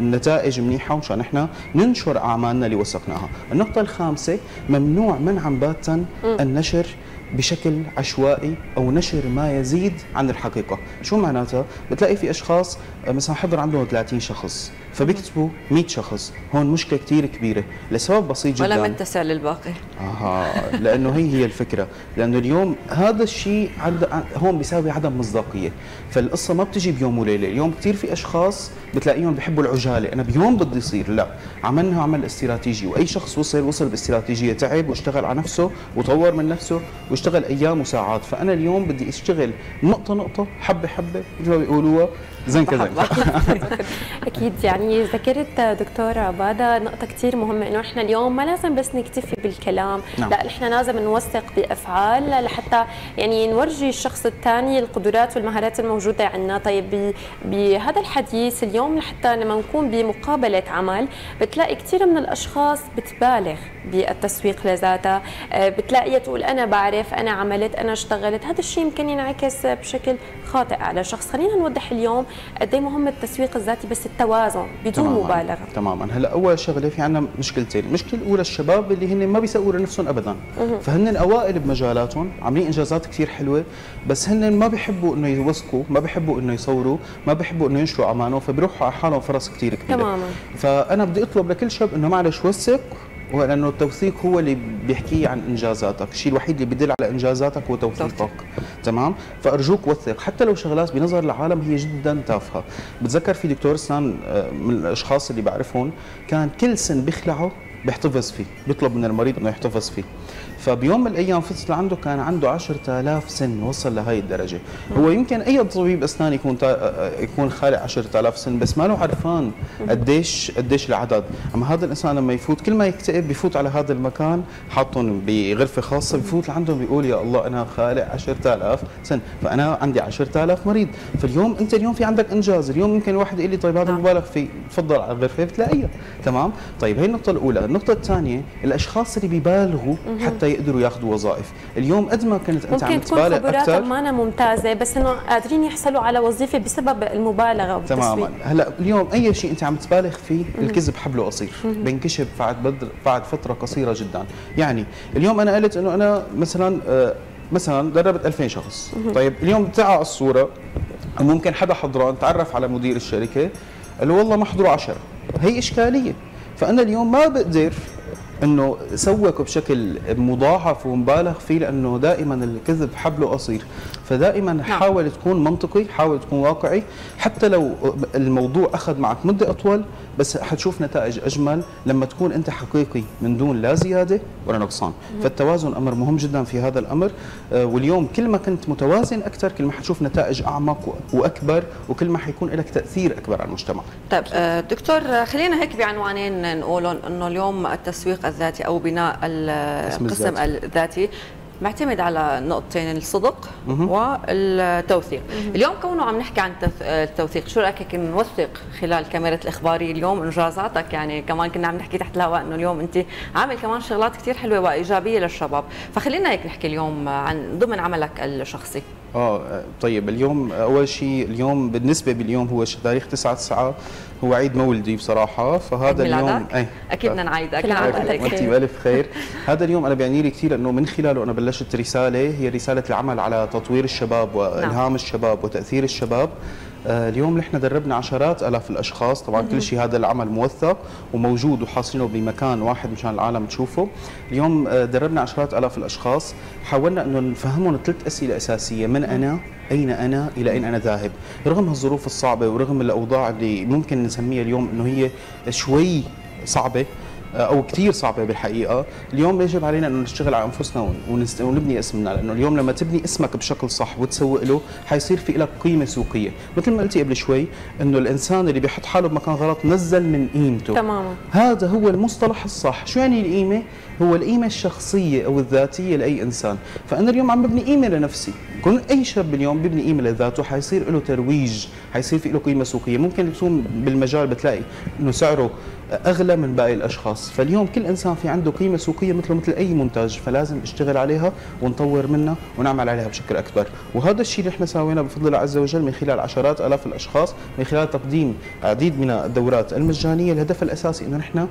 نتائج منيحه ومشان نحن ننشر اعمالنا اللي وثقناها. النقطه الخامسه ممنوع منعا باتا النشر بشكل عشوائي او نشر ما يزيد عن الحقيقه. شو معناتها؟ بتلاقي في اشخاص مثلا حضر عندهم 30 شخص فبيكتبوا 100 شخص، هون مشكله كثير كبيره لسبب بسيط جدا، ولا متسع للباقي. لانه هي الفكره، لانه اليوم هذا الشيء هون بيساوي عدم مصداقيه. فالقصه ما بتجي بيوم وليله. اليوم كثير في اشخاص بتلاقيهم بحبوا العجاله، انا بيوم بدي يصير، لا، عملنا عمل استراتيجي، واي شخص وصل باستراتيجيه، تعب واشتغل على نفسه وطور من نفسه واشتغل ايام وساعات. فانا اليوم بدي اشتغل نقطه نقطه، حبه حبه، مثل ما بيقولوها، زنكه زنكه. اكيد يعني ذكرت دكتورة عبادة نقطة كثير مهمة، انه احنا اليوم ما لازم بس نكتفي بالكلام، نعم. لا، احنا لازم نوثق بافعال لحتى يعني نورجي الشخص الثاني القدرات والمهارات الموجودة عندنا. طيب بهذا الحديث اليوم لحتى لما نكون بمقابلة عمل بتلاقي كثير من الاشخاص بتبالغ بالتسويق لذاتها، بتلاقيها تقول انا بعرف، انا عملت، انا اشتغلت. هذا الشيء يمكن ينعكس بشكل خاطئ على الشخص. خلينا نوضح اليوم قد ايه مهم التسويق الذاتي بس التوازن بدون مبالغه. تماما. هلا اول شغله في عندنا مشكلتين، المشكله الاولى الشباب اللي هن ما بيسوقوا لنفسهم ابدا، فهن الاوائل بمجالاتهم، عاملين انجازات كثير حلوه، بس هن ما بيحبوا انه يوثقوا، ما بيحبوا انه يصوروا، ما بيحبوا انه ينشروا اعمالهم، فبيروحوا على حالهم فرص كثير كبيره. تماما. فانا بدي اطلب لكل شاب انه معلش وثق، لانه التوثيق هو اللي بيحكي عن انجازاتك، الشيء الوحيد اللي بيدل على انجازاتك هو توثيقك. تمام؟ فارجوك وثق حتى لو شغلات بنظر العالم هي جدا تافهه. بتذكر في دكتور اسنان من الاشخاص اللي بعرفهم كان كل سن بيخلعه بيحتفظ فيه، بيطلب من المريض انه يحتفظ فيه. فبيوم من الايام فتت لعنده كان عنده 10000 سن، وصل لهي الدرجه. هو يمكن اي طبيب اسنان يكون خالق 10000 سن، بس ما له عرفان قديش العدد. اما هذا الانسان لما يفوت كل ما يكتئب بفوت على هذا المكان، حاطهم بغرفه خاصه، بفوت لعندهم بيقول يا الله انا خالق 10000 سن، فانا عندي 10000 مريض. فاليوم انت اليوم في عندك انجاز، اليوم ممكن واحد يقول لي طيب هذا مبالغ فيه، تفضل على الغرفه بتلاقيها، تمام؟ طيب هي النقطه الاولى. النقطه الثانيه الاشخاص اللي بيبالغوا حتى يقدروا ياخذوا وظائف، اليوم قد ما كنت انت عم تبالغ اكثر، ممكن تكون خبراتهم ممتازه بس انه قادرين يحصلوا على وظيفه بسبب المبالغه. تماما. هلا اليوم اي شيء انت عم تبالغ فيه الكذب حبله قصير، بينكشف بعد فتره قصيره جدا. يعني اليوم انا قلت انه انا مثلا دربت 2000 شخص، طيب اليوم بتقع الصوره، ممكن حدا حضران تعرف على مدير الشركه قال له والله محضروا 10، هي اشكاليه. فانا اليوم ما بقدر انه سوق بشكل مضاعف ومبالغ فيه، لانه دائما الكذب حبله قصير. فدائما حاول تكون منطقي، حاول تكون واقعي، حتى لو الموضوع اخذ معك مده اطول، بس حتشوف نتائج اجمل لما تكون انت حقيقي من دون لا زياده ولا نقصان. فالتوازن امر مهم جدا في هذا الامر، واليوم كل ما كنت متوازن اكثر كل ما حتشوف نتائج اعمق واكبر، وكل ما حيكون لك تاثير اكبر على المجتمع. طيب دكتور، خلينا هيك بعنوانين نقولهم، انه اليوم التسويق الذاتي او بناء القسم الذاتي معتمد على نقطتين، الصدق والتوثيق. اليوم كونه عم نحكي عن التوثيق، شو رايك نوثق خلال كاميرا الإخبارية اليوم انجازاتك؟ يعني كمان كنا عم نحكي تحت الهواء انه اليوم انت عامل كمان شغلات كثير حلوه وايجابيه للشباب، فخلينا هيك نحكي اليوم عن ضمن عملك الشخصي. طيب اليوم اول شيء، اليوم بالنسبه باليوم هو تاريخ 9/9، هو عيد مولدي بصراحه، فهذا اليوم اكيد بدنا نعيدك. انت بالف خير. هذا اليوم انا بيعني لي كثير، لانه من خلاله انا بلشت رساله، هي رساله العمل على تطوير الشباب والهام الشباب وتاثير الشباب. اليوم نحن دربنا عشرات آلاف الأشخاص، طبعا كل شيء هذا العمل موثق وموجود وحاصلينه بمكان واحد مشان العالم تشوفه. اليوم دربنا عشرات آلاف الأشخاص، حاولنا أنه نفهمهم 3 أسئلة أساسية: من أنا؟ أين أنا؟ إلى أين أنا ذاهب؟ رغم الظروف الصعبة ورغم الأوضاع اللي ممكن نسميها اليوم أنه هي شوي صعبة أو كثير صعبة بالحقيقة، اليوم يجب علينا أنه نشتغل على أنفسنا ونبني اسمنا، لأنه اليوم لما تبني اسمك بشكل صح وتسوق له حيصير في لك قيمة سوقية. مثل ما قلتي قبل شوي أنه الإنسان اللي بيحط حاله بمكان غلط نزل من قيمته. تماما. هذا هو المصطلح الصح. شو يعني القيمة؟ هو القيمة الشخصية أو الذاتية لأي إنسان. فأنا اليوم عم ببني قيمة لنفسي، كل أي شاب اليوم ببني قيمة لذاته حيصير له ترويج، حيصير في له قيمة سوقية. ممكن يكون بالمجال بتلاقي أنه سعره أغلى من باقي الأشخاص، فاليوم كل إنسان في عنده قيمة سوقية مثل أي منتج، فلازم نشتغل عليها ونطور منها ونعمل عليها بشكل أكبر. وهذا الشيء اللي احنا سويناه بفضل الله عز وجل من خلال عشرات آلاف الأشخاص، من خلال تقديم عديد من الدورات المجانية. الهدف الأساسي إنه نحن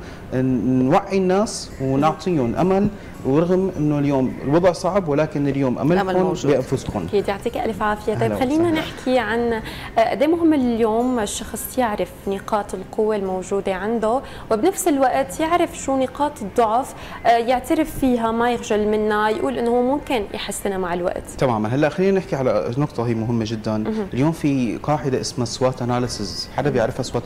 نوعي الناس ونعطيهم أمل، ورغم إنه اليوم الوضع صعب ولكن اليوم أملكم بأنفسكم. أكيد، يعطيك ألف عافية. طيب خلينا نحكي عن قد إيه مهم اليوم الشخص يعرف نقاط القوة الموجودة عنده، وبنفس الوقت يعرف شو نقاط الضعف، يعترف فيها، ما يخجل منها، يقول انه هو ممكن يحسنها مع الوقت. تماما. هلا خلينا نحكي على نقطه هي مهمه جدا. اليوم في قاعده اسمها SWAT اناليسيز، حدا بيعرفها؟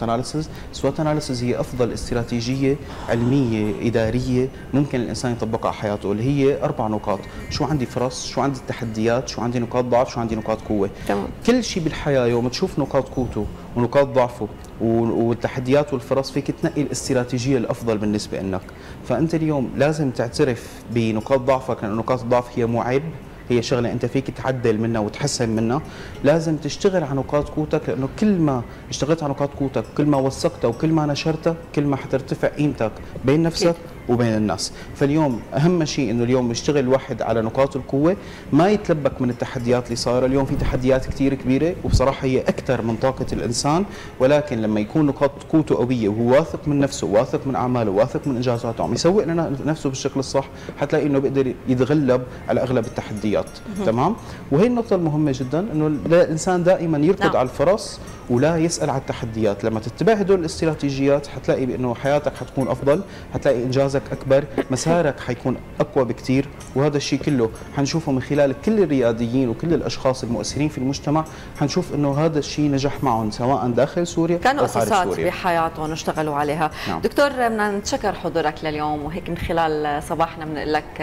SWAT اناليسيز هي افضل استراتيجيه علميه اداريه ممكن الانسان يطبقها على حياته، اللي هي 4 نقاط: شو عندي فرص، شو عندي تحديات، شو عندي نقاط ضعف، شو عندي نقاط قوه. تمام. كل شيء بالحياه يوم تشوف نقاط قوته ونقاط ضعفه والتحديات والفرص فيك تنقي الاستراتيجيه الافضل بالنسبه لك. فانت اليوم لازم تعترف بنقاط ضعفك، لان نقاط الضعف هي مو عيب، هي شغله انت فيك تعدل منها وتحسن منها. لازم تشتغل على نقاط قوتك، لانه كل ما اشتغلت على نقاط قوتك، كل ما وثقتها وكل ما نشرتها، كل ما حترتفع قيمتك بين نفسك وبين الناس. فاليوم اهم شيء انه اليوم يشتغل الواحد على نقاط القوه، ما يتلبك من التحديات اللي صايره. اليوم في تحديات كثير كبيره، وبصراحه هي اكثر من طاقه الانسان، ولكن لما يكون نقاط قوته قويه وهو واثق من نفسه، واثق من اعماله، واثق من انجازاته، عم يسوق لنا نفسه بالشكل الصح، حتلاقي انه بيقدر يتغلب على اغلب التحديات. تمام. وهي النقطه المهمه جدا، انه الانسان دائما يركض على الفرص ولا يسال على التحديات. لما تتبع هدول الاستراتيجيات حتلاقي بانه حياتك حتكون افضل، حتلاقي انجاز تركيزك أكبر، مسارك حيكون أقوى بكتير، وهذا الشيء كله حنشوفه من خلال كل الرياديين وكل الأشخاص المؤثرين في المجتمع. حنشوف إنه هذا الشيء نجح معهم سواء داخل سوريا أو خارج سوريا، كانوا أساسات بحياتهم اشتغلوا عليها. نعم. دكتور بدنا نتشكر حضورك لليوم، وهيك من خلال صباحنا بنقول لك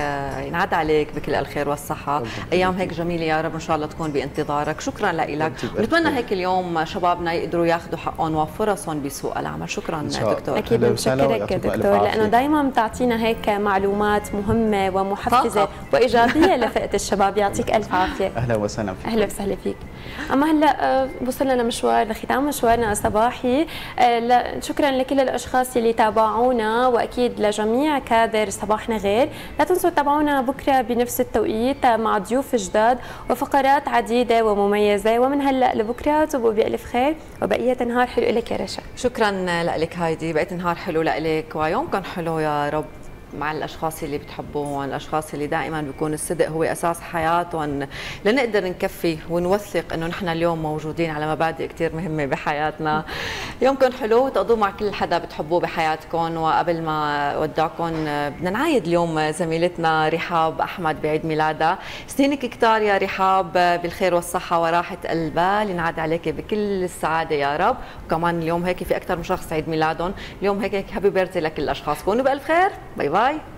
ينعاد عليك بكل الخير والصحة، أيام هيك جميلة يا رب إن شاء الله تكون بانتظارك. شكرا لك، ونتمنى هيك اليوم شبابنا يقدروا ياخذوا حقهم وفرصهم بسوق العمل. شكرا دكتور. أكيد بنشكرك دكتور لأنه دائما بتعطينا هيك معلومات مهمة ومحفزة وإيجابية لفئة الشباب، يعطيك ألف عافية. أهلا وسهلا فيك. أهلا وسهلا فيك. أما هلا وصلنا لمشوار لختام مشوارنا الصباحي. شكرا لكل الأشخاص اللي تابعونا، وأكيد لجميع كادر صباحنا غير. لا تنسوا تابعونا بكرة بنفس التوقيت مع ضيوف جداد وفقرات عديدة ومميزة، ومن هلا لبكرة تبقوا بألف خير، وبقية نهار حلو لك يا رشا. شكرا لك هايدي، بقية نهار حلو لك ويومكم حلو يا رب مع الاشخاص اللي بتحبوهم، الاشخاص اللي دائما بيكون الصدق هو اساس حياتهم، لنقدر نكفي ونوثق انه نحن اليوم موجودين على مبادئ كثير مهمه بحياتنا. يومكم حلو وتقضوا مع كل حدا بتحبوه بحياتكم. وقبل ما اودعكم بدنا نعايد اليوم زميلتنا رحاب احمد بعيد ميلادها، سنينك كتار يا رحاب بالخير والصحه وراحه البال، ينعاد عليك بكل السعاده يا رب. وكمان اليوم هيك في اكثر من شخص عيد ميلادهم، اليوم هيك هابي بيرثدي لكل الاشخاص، كونوا بالف خير. باي باي. Bye.